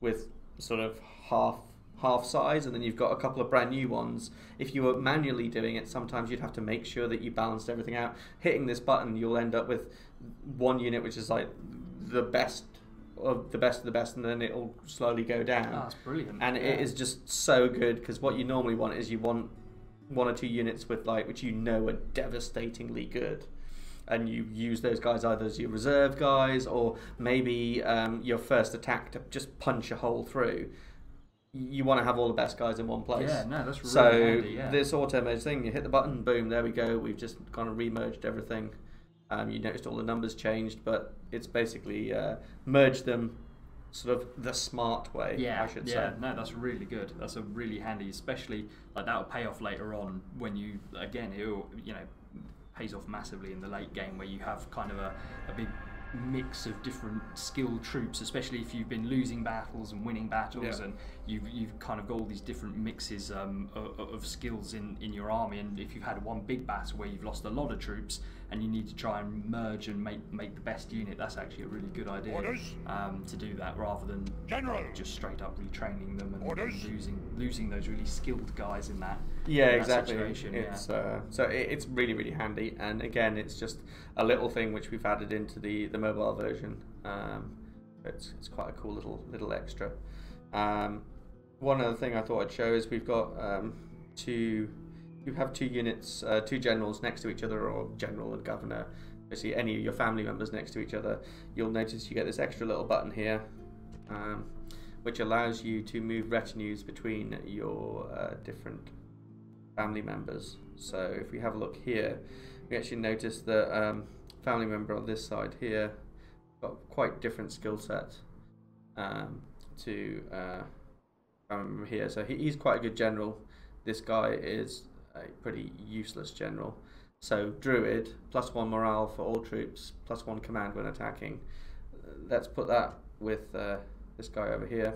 with sort of half half size, and then you've got a couple of brand new ones. If you were manually doing it, sometimes you'd have to make sure that you balanced everything out. Hitting this button, you'll end up with one unit which is like the best of the best of the best, and then it'll slowly go down. Oh, that's brilliant. And yeah. it is just so good, because what you normally want is you want one or two units with like which you know are devastatingly good, and you use those guys either as your reserve guys, or maybe um, your first attack to just punch a hole through. You want to have all the best guys in one place. Yeah, no, that's really so handy, yeah. This auto merge thing, you hit the button, boom, there we go. We've just kind of re-merged everything. Um, you noticed all the numbers changed, but it's basically uh, merged them sort of the smart way, yeah, I should yeah. say. Yeah, no, that's really good. That's a really handy, especially like that'll pay off later on when you, again, it'll, you know, pays off massively in the late game where you have kind of a, a big mix of different skilled troops, especially if you've been losing battles and winning battles, yeah. and you've, you've kind of got all these different mixes um, of, of skills in, in your army. And if you've had one big battle where you've lost a lot of troops and you need to try and merge and make, make the best unit, that's actually a really good idea um, to do that, rather than General. just straight up retraining them and, and losing losing those really skilled guys in that yeah in exactly that situation. It's, yeah. Uh, so it, it's really really handy, and again it's just a little thing which we've added into the the mobile version. Um, it's, it's quite a cool little little extra. Um, one other thing I thought I'd show is we've got um, two. You have two units, uh, two generals next to each other, or general and governor, basically any of your family members next to each other. You'll notice you get this extra little button here, um, which allows you to move retinues between your uh, different family members. So if we have a look here, we actually notice that um, family member on this side here got quite different skill set um, to uh, family member here. So he, he's quite a good general. This guy is a pretty useless general. So Druid, plus one morale for all troops, plus one command when attacking. Let's put that with uh, this guy over here.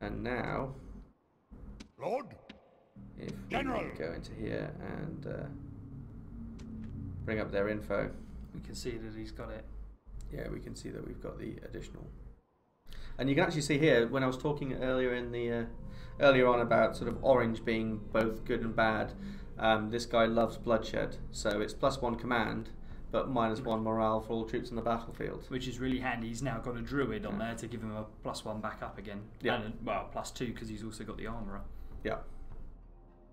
And now, Lord, if general. we go into here and uh, bring up their info, we can see that he's got it. Yeah, we can see that we've got the additional. And you can actually see here when I was talking earlier in the uh, earlier on about sort of orange being both good and bad. Um, this guy loves bloodshed, so it's plus one command, but minus one morale for all troops on the battlefield, which is really handy. He's now got a druid on yeah. there to give him a plus one back up again, yeah. and a, well, plus two because he's also got the armourer. Yeah.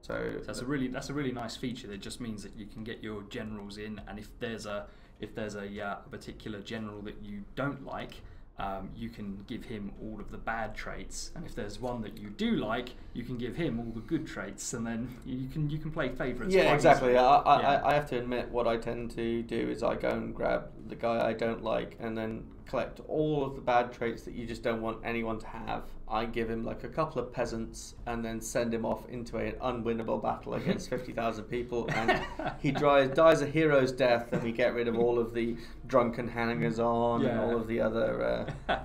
So, so that's uh, a really that's a really nice feature. That just means that you can get your generals in, and if there's a if there's a yeah, particular general that you don't like. Um, you can give him all of the bad traits, and if there's one that you do like, you can give him all the good traits, and then you can you can play favourites. Yeah, exactly. I, I, yeah. I have to admit, what I tend to do is I go and grab the guy I don't like, and then collect all of the bad traits that you just don't want anyone to have. I give him like a couple of peasants, and then send him off into an unwinnable battle against fifty thousand people, and he dies dies a hero's death, and we get rid of all of the drunken hangers on yeah. and all of the other. Uh,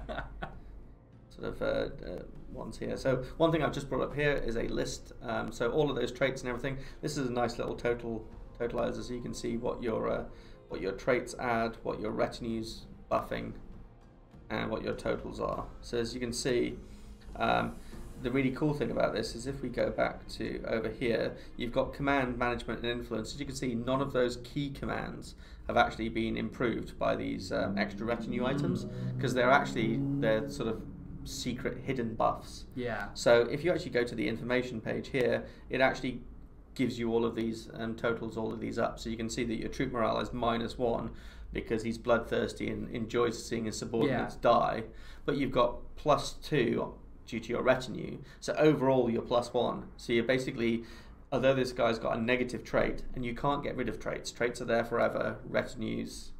sort of uh, uh, ones here. So one thing I've just brought up here is a list. Um, so all of those traits and everything. This is a nice little total totalizer, so you can see what your uh, what your traits add, what your retinues buffing, and what your totals are. So as you can see, um, the really cool thing about this is if we go back to over here, you've got command, management, and influence. As you can see, none of those key commands have actually been improved by these um, extra retinue items, because they're actually they're sort of secret hidden buffs. Yeah. So if you actually go to the information page here, it actually gives you all of these um, totals, all of these up. So you can see that your troop morale is minus one because he's bloodthirsty and enjoys seeing his subordinates yeah. die, but you've got plus two due to your retinue. So overall you're plus one. So you're basically, although this guy's got a negative trait, and you can't get rid of traits. Traits are there forever. Retinues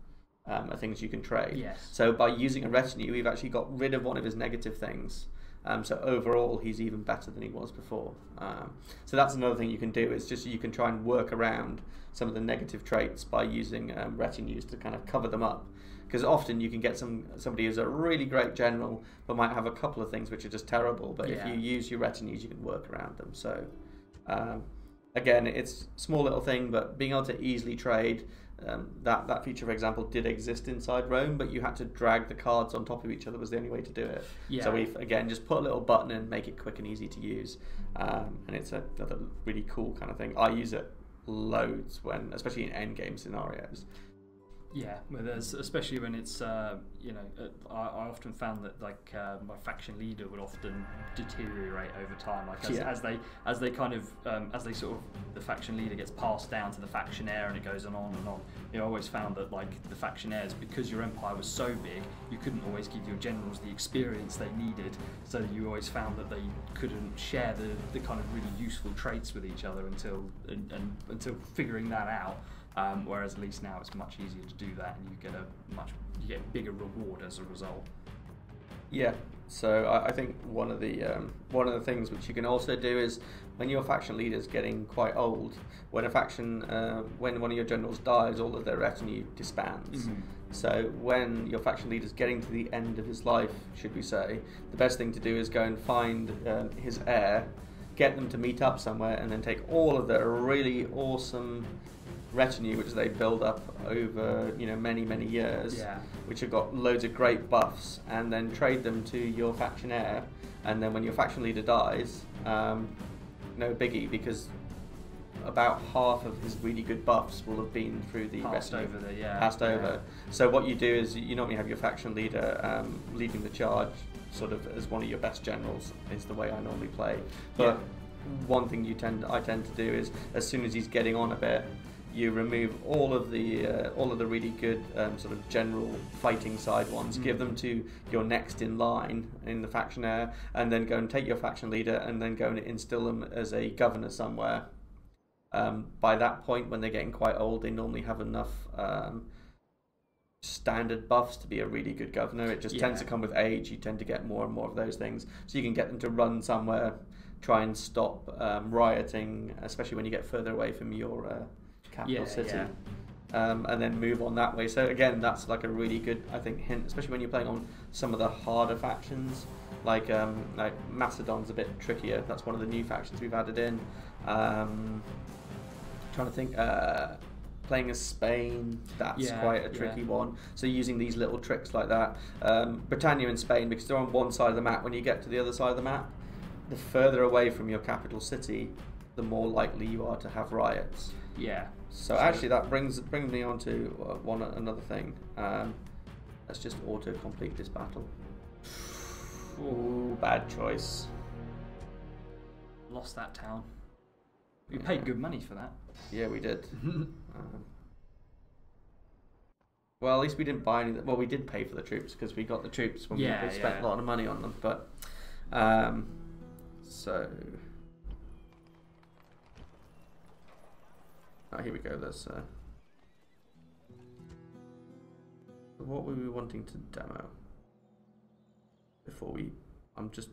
um, are things you can trade. Yes. So by using a retinue, we've actually got rid of one of his negative things. Um, so overall, he's even better than he was before. Um, so that's another thing you can do, is just you can try and work around some of the negative traits by using um, retinues to kind of cover them up. Because often you can get some somebody who's a really great general but might have a couple of things which are just terrible. But yeah. if you use your retinues, you can work around them. So um, again, it's a small little thing, but being able to easily trade, um, that, that feature, for example, did exist inside Rome, but you had to drag the cards on top of each other was the only way to do it. Yeah. So we've, again, just put a little button in, make it quick and easy to use. Um, and it's a, another really cool kind of thing. I use it loads, when, especially in endgame scenarios. Yeah, well, there's, especially when it's uh, you know, I, I often found that like uh, my faction leader would often deteriorate over time, like as, yeah. as they as they kind of um, as they sort of the faction leader gets passed down to the factionaire, and it goes on and on. You know, I always found that like the factionaires, because your empire was so big, you couldn't always give your generals the experience they needed, so you always found that they couldn't share the the kind of really useful traits with each other until and, and until figuring that out. Um, whereas at least now it's much easier to do that, and you get a much you get bigger reward as a result. Yeah. So I, I think one of the um, one of the things which you can also do is when your faction leader is getting quite old, when a faction uh, when one of your generals dies, all of their retinue disbands. Mm-hmm. So when your faction leader is getting to the end of his life, should we say, the best thing to do is go and find um, his heir, get them to meet up somewhere, and then take all of their really awesome retinue, which they build up over, you know, many many years, yeah. which have got loads of great buffs, and then trade them to your factionaire, and then when your faction leader dies, um, no biggie, because about half of his really good buffs will have been through the passed retinue, over the, yeah, passed yeah. over. So what you do is you normally have your faction leader um, leading the charge, sort of as one of your best generals, is the way I normally play. But yeah. one thing you tend, I tend to do is as soon as he's getting on a bit, you remove all of the uh, all of the really good um, sort of general fighting side ones. Mm-hmm. Give them to your next in line in the factionaire, and then go and take your faction leader, and then go and instill them as a governor somewhere. Um, by that point, when they're getting quite old, they normally have enough um, standard buffs to be a really good governor. It just yeah. tends to come with age. You tend to get more and more of those things, so you can get them to run somewhere, try and stop um, rioting, especially when you get further away from your. Uh, capital yeah, city yeah. Um, and then move on that way. So again, that's like a really good, I think, hint, especially when you're playing on some of the harder factions, like um, like Macedon's a bit trickier. That's one of the new factions we've added in. Um, trying to think, uh, playing as Spain, that's yeah, quite a tricky yeah. one. So using these little tricks like that. Um, Britannia and Spain, because they're on one side of the map, when you get to the other side of the map, the further away from your capital city, the more likely you are to have riots. Yeah. So, so actually, that brings brings me on to uh, one another thing. Um, let's just auto-complete this battle. Ooh, bad choice. Lost that town. We yeah. paid good money for that. Yeah, we did. um, well, at least we didn't buy any. Well, we did pay for the troops because we got the troops when yeah, we, we spent yeah. a lot of money on them. But um, so. Oh, here we go. There's uh... what were we wanting to demo before we? I'm just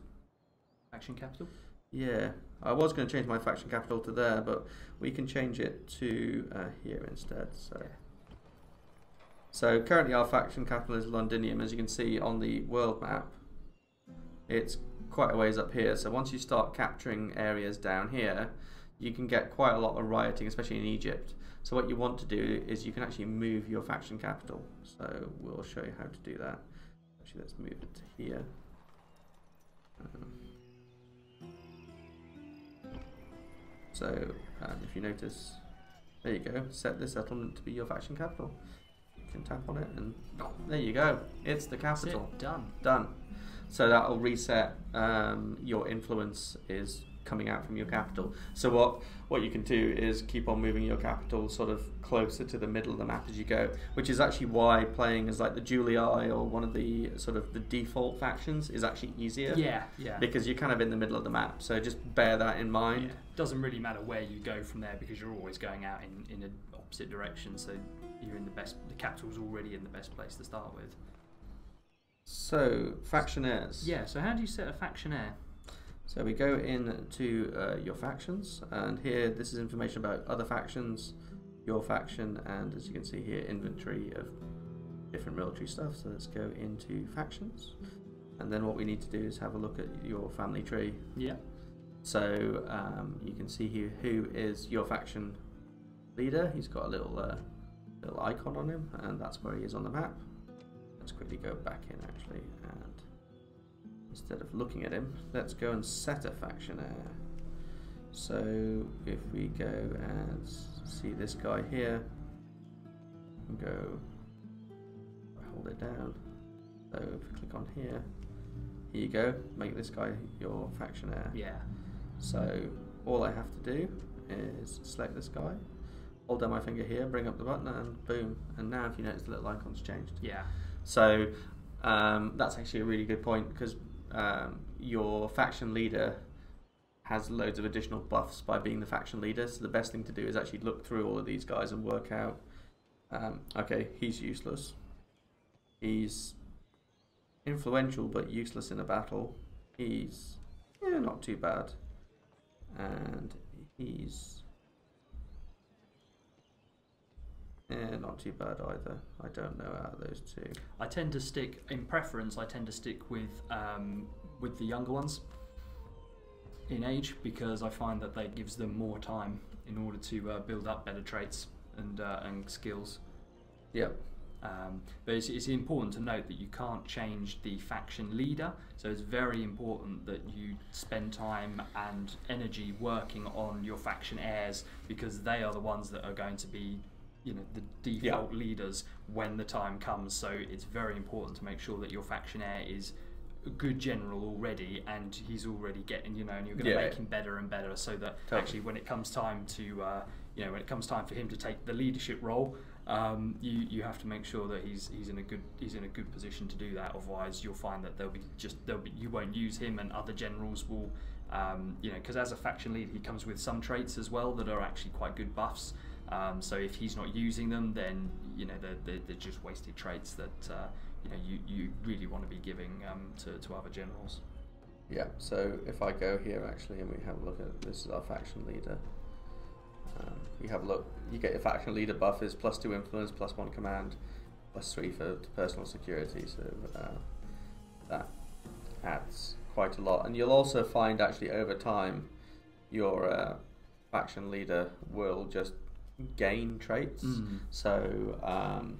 faction capital. Yeah, I was going to change my faction capital to there, but we can change it to uh, here instead. So, yeah. so currently our faction capital is Londinium, as you can see on the world map. it's quite a ways up here. So once you start capturing areas down here, you can get quite a lot of rioting, especially in Egypt. So what you want to do is you can actually move your faction capital. So we'll show you how to do that. Actually, let's move it to here. Um, so um, if you notice, there you go, set this settlement to be your faction capital. You can tap on it and there you go, it's the capital. That's it. Done. Done. So that'll reset um, your influence is coming out from your capital. So what what you can do is keep on moving your capital sort of closer to the middle of the map as you go, which is actually why playing as like the Julii or one of the sort of the default factions is actually easier. Yeah, yeah. Because you're kind of in the middle of the map, so just bear that in mind. Yeah. It doesn't really matter where you go from there because you're always going out in in an opposite direction, so you're in the best, the capital's already in the best place to start with. So, factionaires. Yeah, so how do you set a factionaire? So we go in to uh, your factions, and here this is information about other factions, your faction, and as you can see here, inventory of different military stuff. So let's go into factions, and then what we need to do is have a look at your family tree. Yeah. So um, you can see here who is your faction leader. He's got a little uh, little icon on him, and that's where he is on the map. Let's quickly go back in actually, and instead of looking at him, let's go and set a factionaire. So if we go and see this guy here, and go hold it down. So if we click on here, here you go, make this guy your factionaire. Yeah. So all I have to do is select this guy, hold down my finger here, bring up the button, and boom. And now if you notice, the little icon's changed. Yeah. So um, that's actually a really good point because um, your faction leader has loads of additional buffs by being the faction leader. So the best thing to do is actually look through all of these guys and work out, um, okay, he's useless. He's influential but useless in a battle. He's yeah, not too bad. And he's Yeah, not too bad either. I don't know out of those two. I tend to stick, in preference, I tend to stick with um, with the younger ones in age because I find that that gives them more time in order to uh, build up better traits and, uh, and skills. Yeah. Um, but it's, it's important to note that you can't change the faction leader, so it's very important that you spend time and energy working on your faction heirs because they are the ones that are going to be you know, the default yeah. leaders when the time comes. So it's very important to make sure that your factionaire is a good general already and he's already getting, you know, and you're going to yeah. make him better and better so that totally. Actually when it comes time to, uh, you know, when it comes time for him to take the leadership role, um, you, you have to make sure that he's, he's in a good, he's in a good position to do that. Otherwise you'll find that there'll be just, there'll be, you won't use him and other generals will, um, you know, because as a faction leader, he comes with some traits as well that are actually quite good buffs. Um, so if he's not using them, then you know they're, they're, they're just wasted traits that uh, you know you, you really want to be giving um, to, to other generals. Yeah. So if I go here actually, and we have a look at this is our faction leader. Um, we have a look. You get your faction leader buff is plus two influence, plus one command, plus three for personal security. So uh, that adds quite a lot, and you'll also find actually over time your uh, faction leader will just gain traits. Mm. So, um,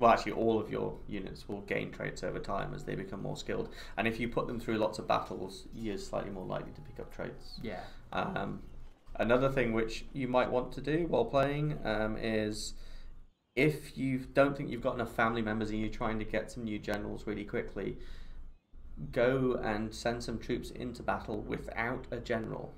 well, actually, all of your units will gain traits over time as they become more skilled. And if you put them through lots of battles, you're slightly more likely to pick up traits. Yeah. Um, another thing which you might want to do while playing um, is if you don't think you've got enough family members and you're trying to get some new generals really quickly, go and send some troops into battle without a general,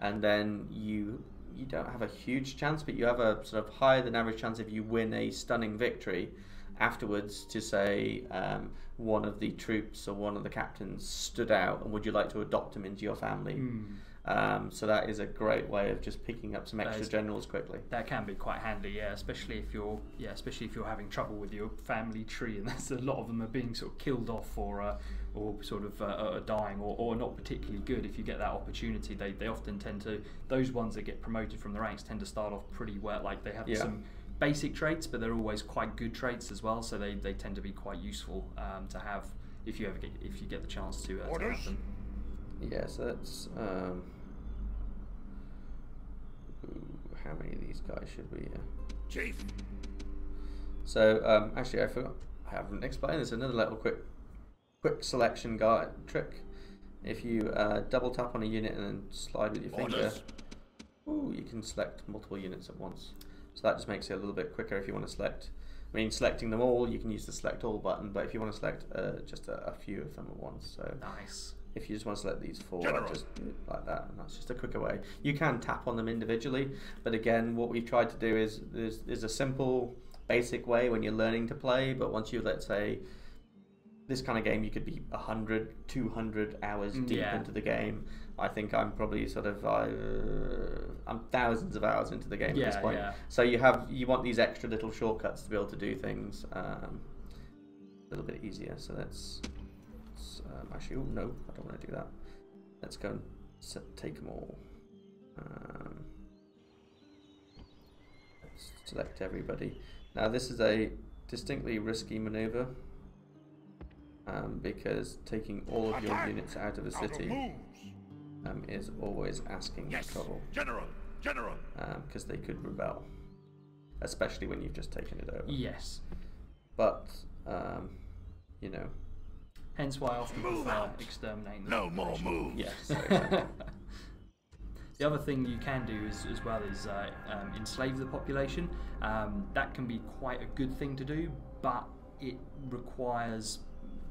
and then you. You don't have a huge chance, but you have a sort of higher than average chance if you win a stunning victory afterwards to say um, one of the troops or one of the captains stood out and would you like to adopt him into your family? Mm. Um, so that is a great way of just picking up some extra is, generals quickly. That can be quite handy, yeah, especially if you're yeah, especially if you're having trouble with your family tree, and that's a lot of them are being sort of killed off or uh, or sort of uh, are dying or, or not particularly good. If you get that opportunity, they they often tend to those ones that get promoted from the ranks tend to start off pretty well. Like they have yeah. some basic traits, but they're always quite good traits as well. So they they tend to be quite useful um, to have if you ever get, if you get the chance to, uh, to happen. Yeah, so that's um, ooh, how many of these guys should we? Uh... Chief. So um, actually, I forgot. I haven't explained this. Another little quick, quick selection guide trick. If you uh, double tap on a unit and then slide with your Orders. finger, ooh, you can select multiple units at once. So that just makes it a little bit quicker if you want to select. I mean, selecting them all, you can use the select all button, but if you want to select uh, just a, a few of them at once, so nice. If you just want to select these four, like just like that, and that's just a quicker way. You can tap on them individually, but again, what we've tried to do is there's, there's a simple, basic way when you're learning to play, but once you, let's say, this kind of game, you could be a hundred, two hundred hours deep yeah. into the game. I think I'm probably sort of uh, I'm thousands of hours into the game yeah, at this point. Yeah. So you have you want these extra little shortcuts to be able to do things um, a little bit easier. So let's, let's um, actually, oh no, I don't want to do that. Let's go and set, take them all. Um, let's select everybody. Now this is a distinctly risky maneuver. Um, because taking all of your Attack. units out of a city um, is always asking yes. for trouble. General, General. Because um, they could rebel, especially when you've just taken it over. Yes. But um, you know. Hence why I often prefer exterminating. No more moves. Yes. Yeah, so. The other thing you can do is, as well is uh, um, enslave the population. Um, that can be quite a good thing to do, but it requires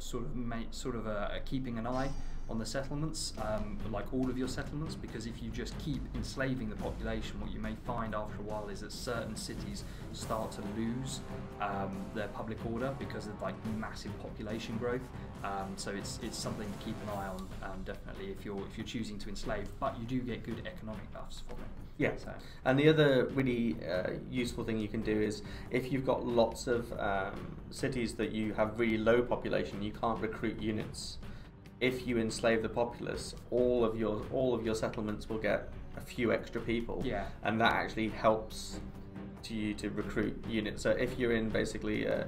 sort of make, sort of a, a keeping an eye on the settlements, um, like all of your settlements, because if you just keep enslaving the population, what you may find after a while is that certain cities start to lose um, their public order because of like massive population growth. Um, so it's it's something to keep an eye on, um, definitely, if you're if you're choosing to enslave, but you do get good economic buffs from it. Yeah, so. And the other really uh, useful thing you can do is if you've got lots of um, cities that you have really low population, you can't recruit units. If you enslave the populace, all of your all of your settlements will get a few extra people, yeah. and that actually helps to you to recruit units. So if you're in basically a,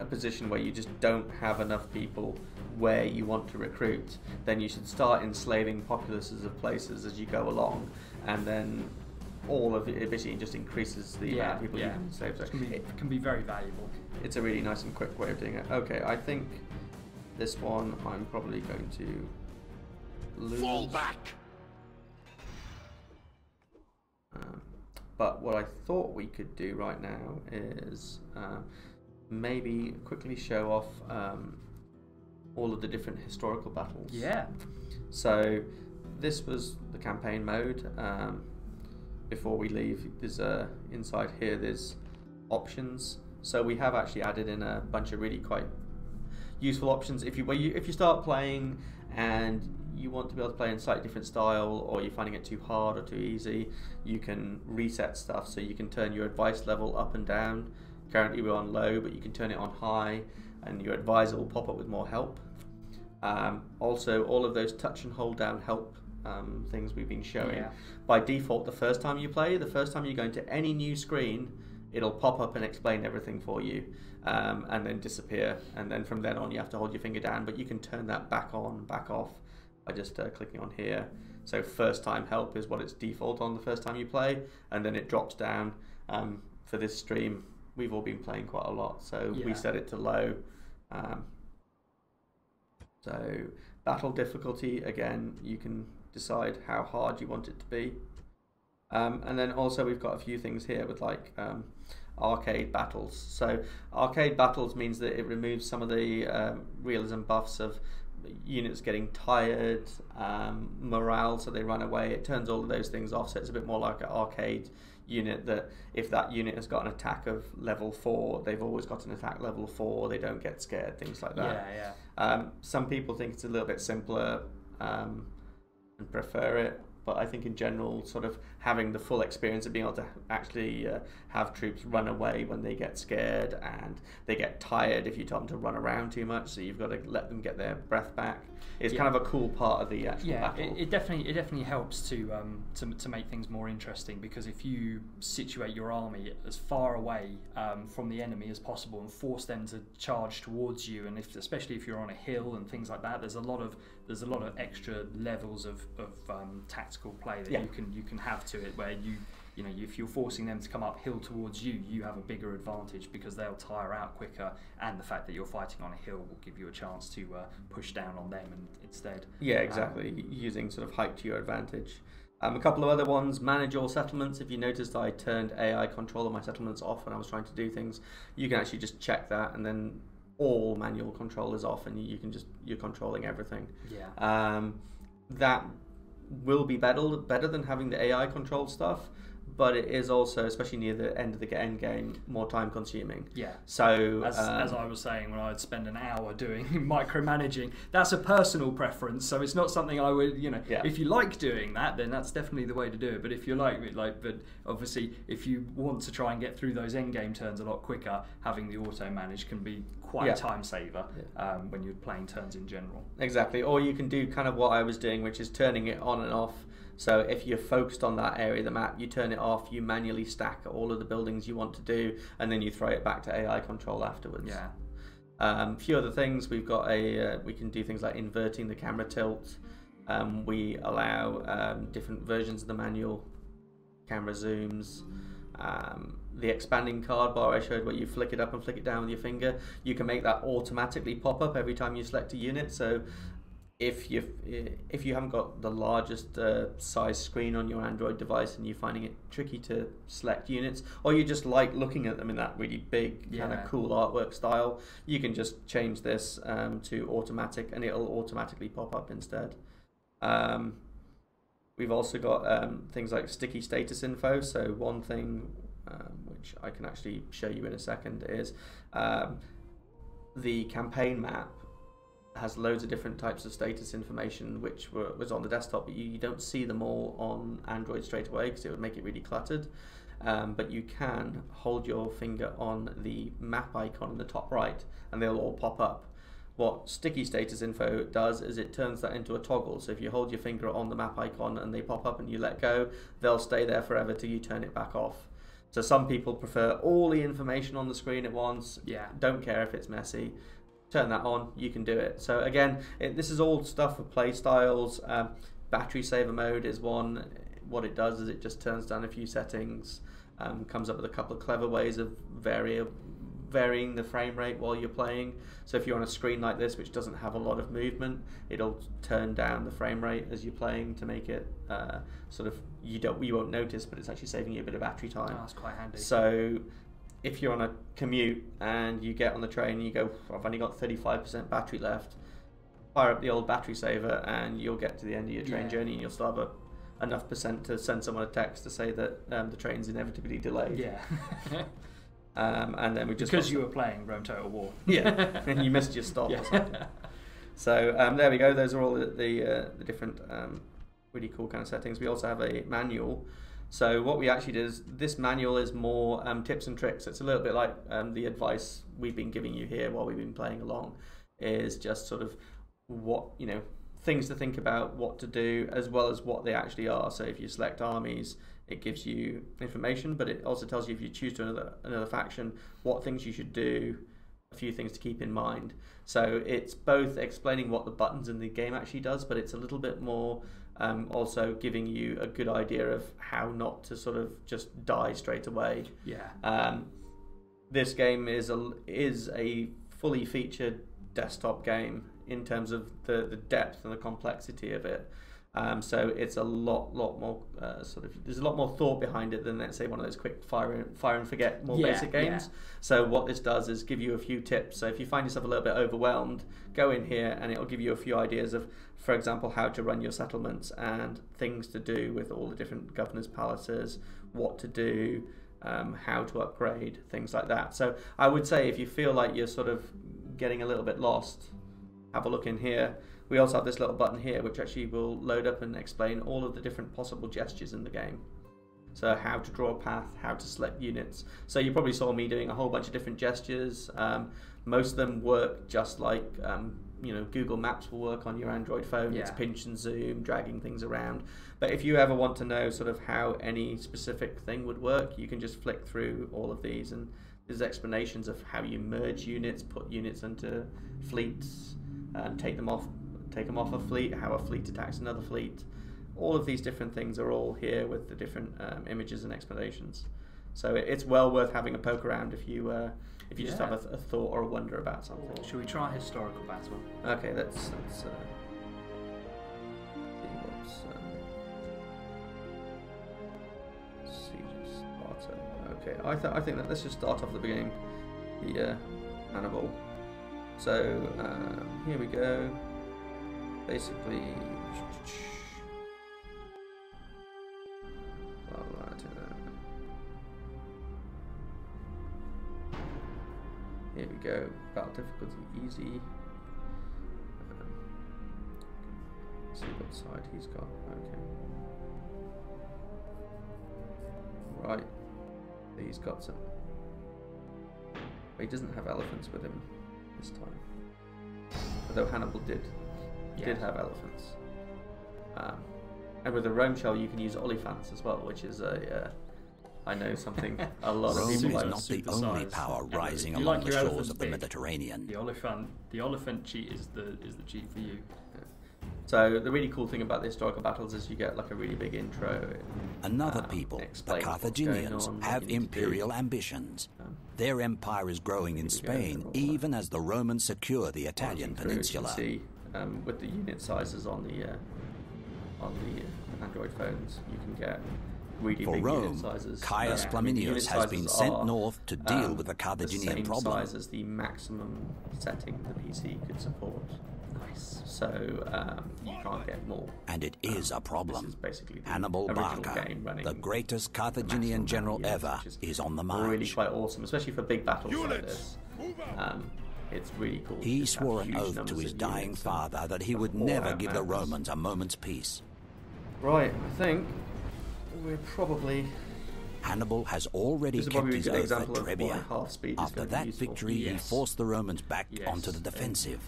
a position where you just don't have enough people where you want to recruit, then you should start enslaving populaces of places as you go along, and then all of it basically just increases the yeah, amount of people yeah. you can enslave. So it can be, it can be very valuable. It's a really nice and quick way of doing it. Okay, I think this one I'm probably going to lose. Fall back. Um, but what I thought we could do right now is uh, maybe quickly show off um, all of the different historical battles. Yeah. So this was the campaign mode. Um, before we leave, there's uh, inside here there's options. So we have actually added in a bunch of really quite useful options if you, well, you if you start playing and you want to be able to play in slightly different style, or you're finding it too hard or too easy, you can reset stuff. So you can turn your advice level up and down. Currently we're on low, but you can turn it on high, and your advisor will pop up with more help. Um, also, all of those touch and hold down help um, things we've been showing, yeah. by default the first time you play, the first time you go into any new screen, it'll pop up and explain everything for you, um, and then disappear. And then from then on, you have to hold your finger down, but you can turn that back on, back off by just uh, clicking on here. So first time help is what it's default on the first time you play, and then it drops down. Um, for this stream, we've all been playing quite a lot, so yeah. we set it to low. Um, so battle difficulty, again, you can decide how hard you want it to be. Um, and then also we've got a few things here with like um, arcade battles. So arcade battles means that it removes some of the um, realism buffs of units getting tired, um, morale, so they run away. It turns all of those things off, so it's a bit more like an arcade unit, that if that unit has got an attack of level four, they've always got an attack level four, they don't get scared, things like that. Yeah, yeah. Um, some people think it's a little bit simpler um, and prefer it. but I think in general sort of having the full experience of being able to actually uh, have troops run away when they get scared, and they get tired if you tell them to run around too much, so you've got to let them get their breath back. It's yeah. kind of a cool part of the actual yeah, battle. It, it definitely it definitely helps to, um, to to make things more interesting, because if you situate your army as far away um, from the enemy as possible and force them to charge towards you, and if especially if you're on a hill and things like that, there's a lot of there's a lot of extra levels of, of um, tactical play that yeah. you can you can have to it, where you you know if you're forcing them to come uphill towards you, you have a bigger advantage because they'll tire out quicker, and the fact that you're fighting on a hill will give you a chance to uh, push down on them and instead. Yeah, exactly. Um, Using sort of height to your advantage. Um, a couple of other ones, manage your settlements. If you noticed, I turned A I control of my settlements off when I was trying to do things. You can actually just check that, and then all manual control is off, and you can just you're controlling everything. Yeah. Um, that will be better better than having the A I controlled stuff, but it is also, especially near the end of the end game, more time consuming. Yeah. So as, um, as I was saying, when I'd spend an hour doing micromanaging, that's a personal preference. So it's not something I would, you know, yeah. if you like doing that, then that's definitely the way to do it. But if you like it, like, but obviously if you want to try and get through those end game turns a lot quicker, having the auto manage can be quite yeah. a time saver yeah. um, when you're playing turns in general. Exactly. Or you can do kind of what I was doing, which is turning it on and off. So if you're focused on that area of the map, you turn it off, you manually stack all of the buildings you want to do, and then you throw it back to A I control afterwards. Yeah. Um, few other things, we've got a, uh, we can do things like inverting the camera tilt. Um, we allow um, different versions of the manual, camera zooms. Um, the expanding card bar I showed, where you flick it up and flick it down with your finger, you can make that automatically pop up every time you select a unit. So If you if you haven't got the largest uh, size screen on your Android device and you're finding it tricky to select units, or you just like looking at them in that really big yeah. kind of cool artwork style, you can just change this um, to automatic, and it'll automatically pop up instead. Um, we've also got um, things like sticky status info. So one thing um, which I can actually show you in a second is um, the campaign map has loads of different types of status information, which were, was on the desktop, but you, you don't see them all on Android straight away because it would make it really cluttered. Um, but you can hold your finger on the map icon in the top right and they'll all pop up. What sticky status info does is it turns that into a toggle. So if you hold your finger on the map icon and they pop up and you let go, they'll stay there forever till you turn it back off. So some people prefer all the information on the screen at once. Yeah, don't care if it's messy. Turn that on, you can do it. So again, it, this is all stuff for play styles. Um, battery saver mode is one. What it does is it just turns down a few settings, um, comes up with a couple of clever ways of vari varying the frame rate while you're playing. So if you're on a screen like this, which doesn't have a lot of movement, it'll turn down the frame rate as you're playing to make it uh, sort of, you don't, you won't notice, but it's actually saving you a bit of battery time. Oh, that's quite handy. So if you're on a commute and you get on the train and you go, I've only got thirty-five percent battery left, fire up the old battery saver and you'll get to the end of your train yeah. journey and you'll still have a, enough percent to send someone a text to say that um, the train's inevitably delayed. Yeah. um, and then we just because you were playing Rome Total War. Yeah, and you missed your stop yeah. or something. So um, there we go. Those are all the, the, uh, the different um, really cool kind of settings. We also have a manual. So what we actually did is this manual is more um, tips and tricks. It's a little bit like um, the advice we've been giving you here while we've been playing along, is just sort of what, you know, things to think about, what to do, as well as what they actually are. So if you select armies, it gives you information, but it also tells you if you choose to another, another faction, what things you should do, a few things to keep in mind. So it's both explaining what the buttons in the game actually does, but it's a little bit more Um, also giving you a good idea of how not to sort of just die straight away. Yeah. Um, this game is a, is a fully featured desktop game in terms of the, the depth and the complexity of it. Um, so it's a lot, lot more uh, sort of, there's a lot more thought behind it than, let's say, one of those quick fire and, fire and forget more yeah, basic games. Yeah. So what this does is give you a few tips. So if you find yourself a little bit overwhelmed, go in here and it'll give you a few ideas of, for example, how to run your settlements and things to do with all the different governors' palaces, what to do, um, how to upgrade, things like that. So I would say if you feel like you're sort of getting a little bit lost, have a look in here. we also have this little button here which actually will load up and explain all of the different possible gestures in the game. So how to draw a path, how to select units. So you probably saw me doing a whole bunch of different gestures. Um, most of them work just like um, you know, Google Maps will work on your Android phone. Yeah. It's pinch and zoom, dragging things around. But if you ever want to know sort of how any specific thing would work, you can just flick through all of these, and there's explanations of how you merge units, put units into fleets, uh, take them off, take them off a fleet, how a fleet attacks another fleet. All of these different things are all here with the different um, images and explanations. So it's well worth having a poke around if you uh, if you yeah. just have a, th a thought or a wonder about something. Should we try a historical battle? Okay, let's let's uh, see what's um, siege of Sparta. Okay, I th I think that let's just start off the beginning. The uh, Hannibal. So um, here we go. Basically. Here we go, battle difficulty easy. Um, see what side he's got, okay. Right, he's got some. But he doesn't have elephants with him this time. Although Hannibal did, yes. did have elephants. Um, and with the Rome Shell you can use Oliphaunts as well, which is a... Uh, I know something a lot of people like. Rome is not the only power rising along the shores of the Mediterranean. The Oliphant, the Oliphant cheat is the is the cheat for you. So the really cool thing about the historical battles is you get like a really big intro. Another um, people, the Carthaginians, on, have imperial ambitions. Um, Their empire is growing in Spain, even as the Romans secure the Italian peninsula. You can see um, with the unit sizes on the uh, on the Android phones, you can get. Really for Rome, Caius yeah. Flaminius has been sent north to deal um, with the Carthaginian the same problem. Size as the maximum setting the P C could support. Nice. So um, you can't get more. And it is um, a problem. This is basically the Hannibal Barca, the greatest Carthaginian general years, ever, is, is on the march. Really quite awesome, especially for big battles like this. Um, It's really cool. He swore an oath to his dying father that he would never give the Romans a moment's peace. Right, I think. We're probably... Hannibal has already kept his oath at Trebia. After that victory, yes. he forced the Romans back yes. onto the defensive.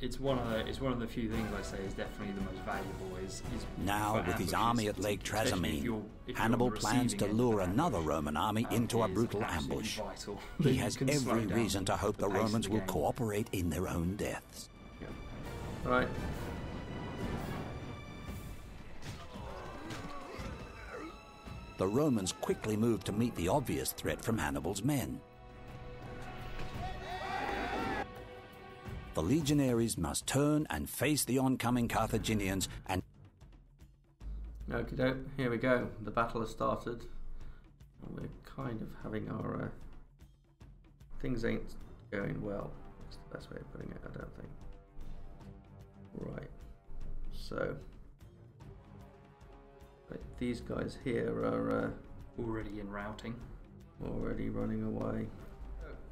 It's one of the, it's one of the few things I say is definitely the most valuable. Is, is now, with his army at Lake Trasimene, Hannibal plans to lure another Roman army into a brutal ambush. Vital. He has every reason to hope the, the Romans the will cooperate in their own deaths. Yeah. All right. The Romans quickly moved to meet the obvious threat from Hannibal's men. The legionaries must turn and face the oncoming Carthaginians and... Okie doke, here we go. The battle has started. We're kind of having our... Uh, things ain't going well. That's the best way of putting it, I don't think. Right. So... But these guys here are uh, already in routing, already running away.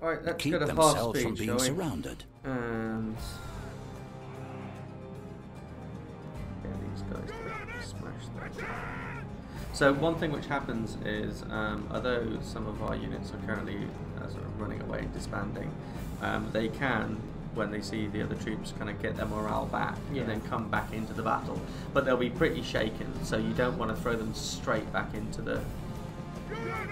All right, let's get a half speed, from being surrounded. And yeah, these guys smash that. So one thing which happens is, um, although some of our units are currently uh, sort of running away and disbanding, um, they can. When they see the other troops kind of get their morale back yeah. and then come back into the battle, but they'll be pretty shaken, so you don't want to throw them straight back into the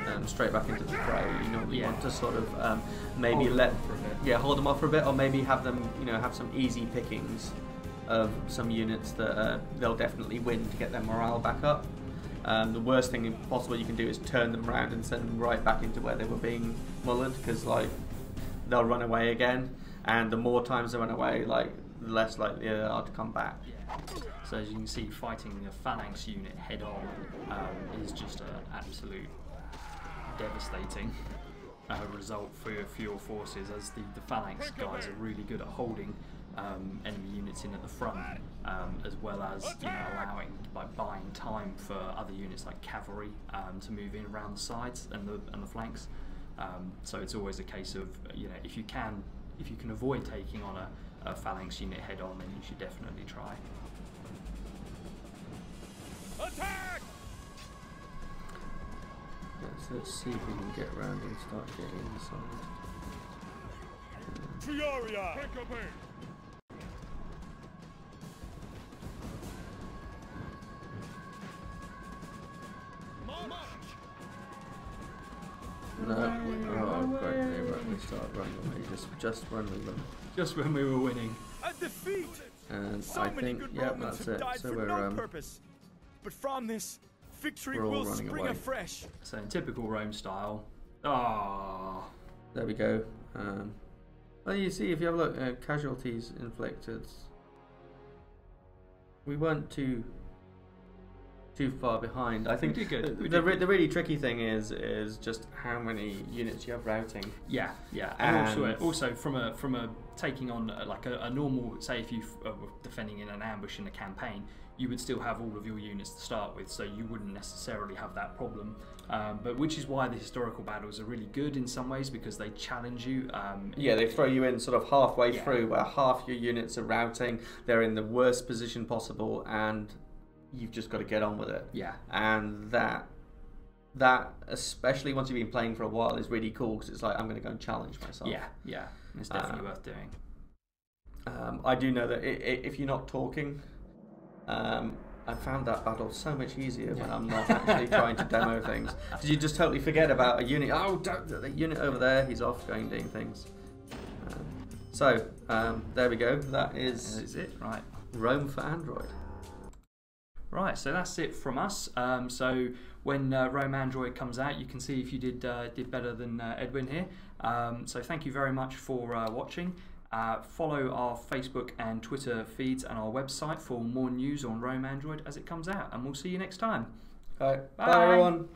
um, straight back into the fray. You normally yeah. want to sort of um, maybe hold let for a bit. yeah hold them off for a bit, or maybe have them you know have some easy pickings of some units that uh, they'll definitely win to get their morale back up. Um, the worst thing possible you can do is turn them around and send them right back into where they were being mullered, because like they'll run away again. And the more times they went away, like the less likely they are to come back. Yeah. So as you can see, fighting the phalanx unit head on um, is just an absolute devastating uh, result for your, for your forces, as the, the phalanx guys are really good at holding um, enemy units in at the front, um, as well as you know allowing by like, buying time for other units like cavalry um, to move in around the sides and the and the flanks. Um, so it's always a case of you know if you can. If you can avoid taking on a, a phalanx unit head on, then you should definitely try. Attack! Yes, let's see if we can get around and start getting inside. Trioria! Pick up here! No, oh, right, right, we start running away. Just, just when we were, just when we were winning. A defeat. And so I think, yeah, that's it. So we're no um, purpose. But from this, victory will spring away. Afresh. So in typical Rome style. Ah, oh. There we go. Um, well, you see, if you have a look, uh, casualties inflicted. We weren't too. Too far behind. I think we did good. We the, did re good. The really tricky thing is is just how many units you have routing. Yeah, yeah, and, and also, also from a from a taking on a, like a, a normal, say if you were defending in an ambush in a campaign, you would still have all of your units to start with, so you wouldn't necessarily have that problem. Um, but which is why the historical battles are really good in some ways, because they challenge you. Um, yeah, they throw you in sort of halfway yeah. through, where half your units are routing, they're in the worst position possible, and you've just got to get on with it. Yeah. And that, that especially once you've been playing for a while, is really cool, because it's like, I'm going to go and challenge myself. Yeah, yeah. It's definitely um, worth doing. Um, I do know that it, it, if you're not talking, um, I found that battle so much easier when I'm not actually trying to demo things. Did you just totally forget about a unit? Oh, don't, the unit over there, he's off going doing things. Um, so, um, there we go. That is, that is it. Right. Rome for Android. Right, so that's it from us. Um, so when uh, Rome Android comes out, you can see if you did uh, did better than uh, Edwin here. Um, so thank you very much for uh, watching. Uh, follow our Facebook and Twitter feeds and our website for more news on Rome Android as it comes out. And we'll see you next time. All right. Bye. Bye, everyone.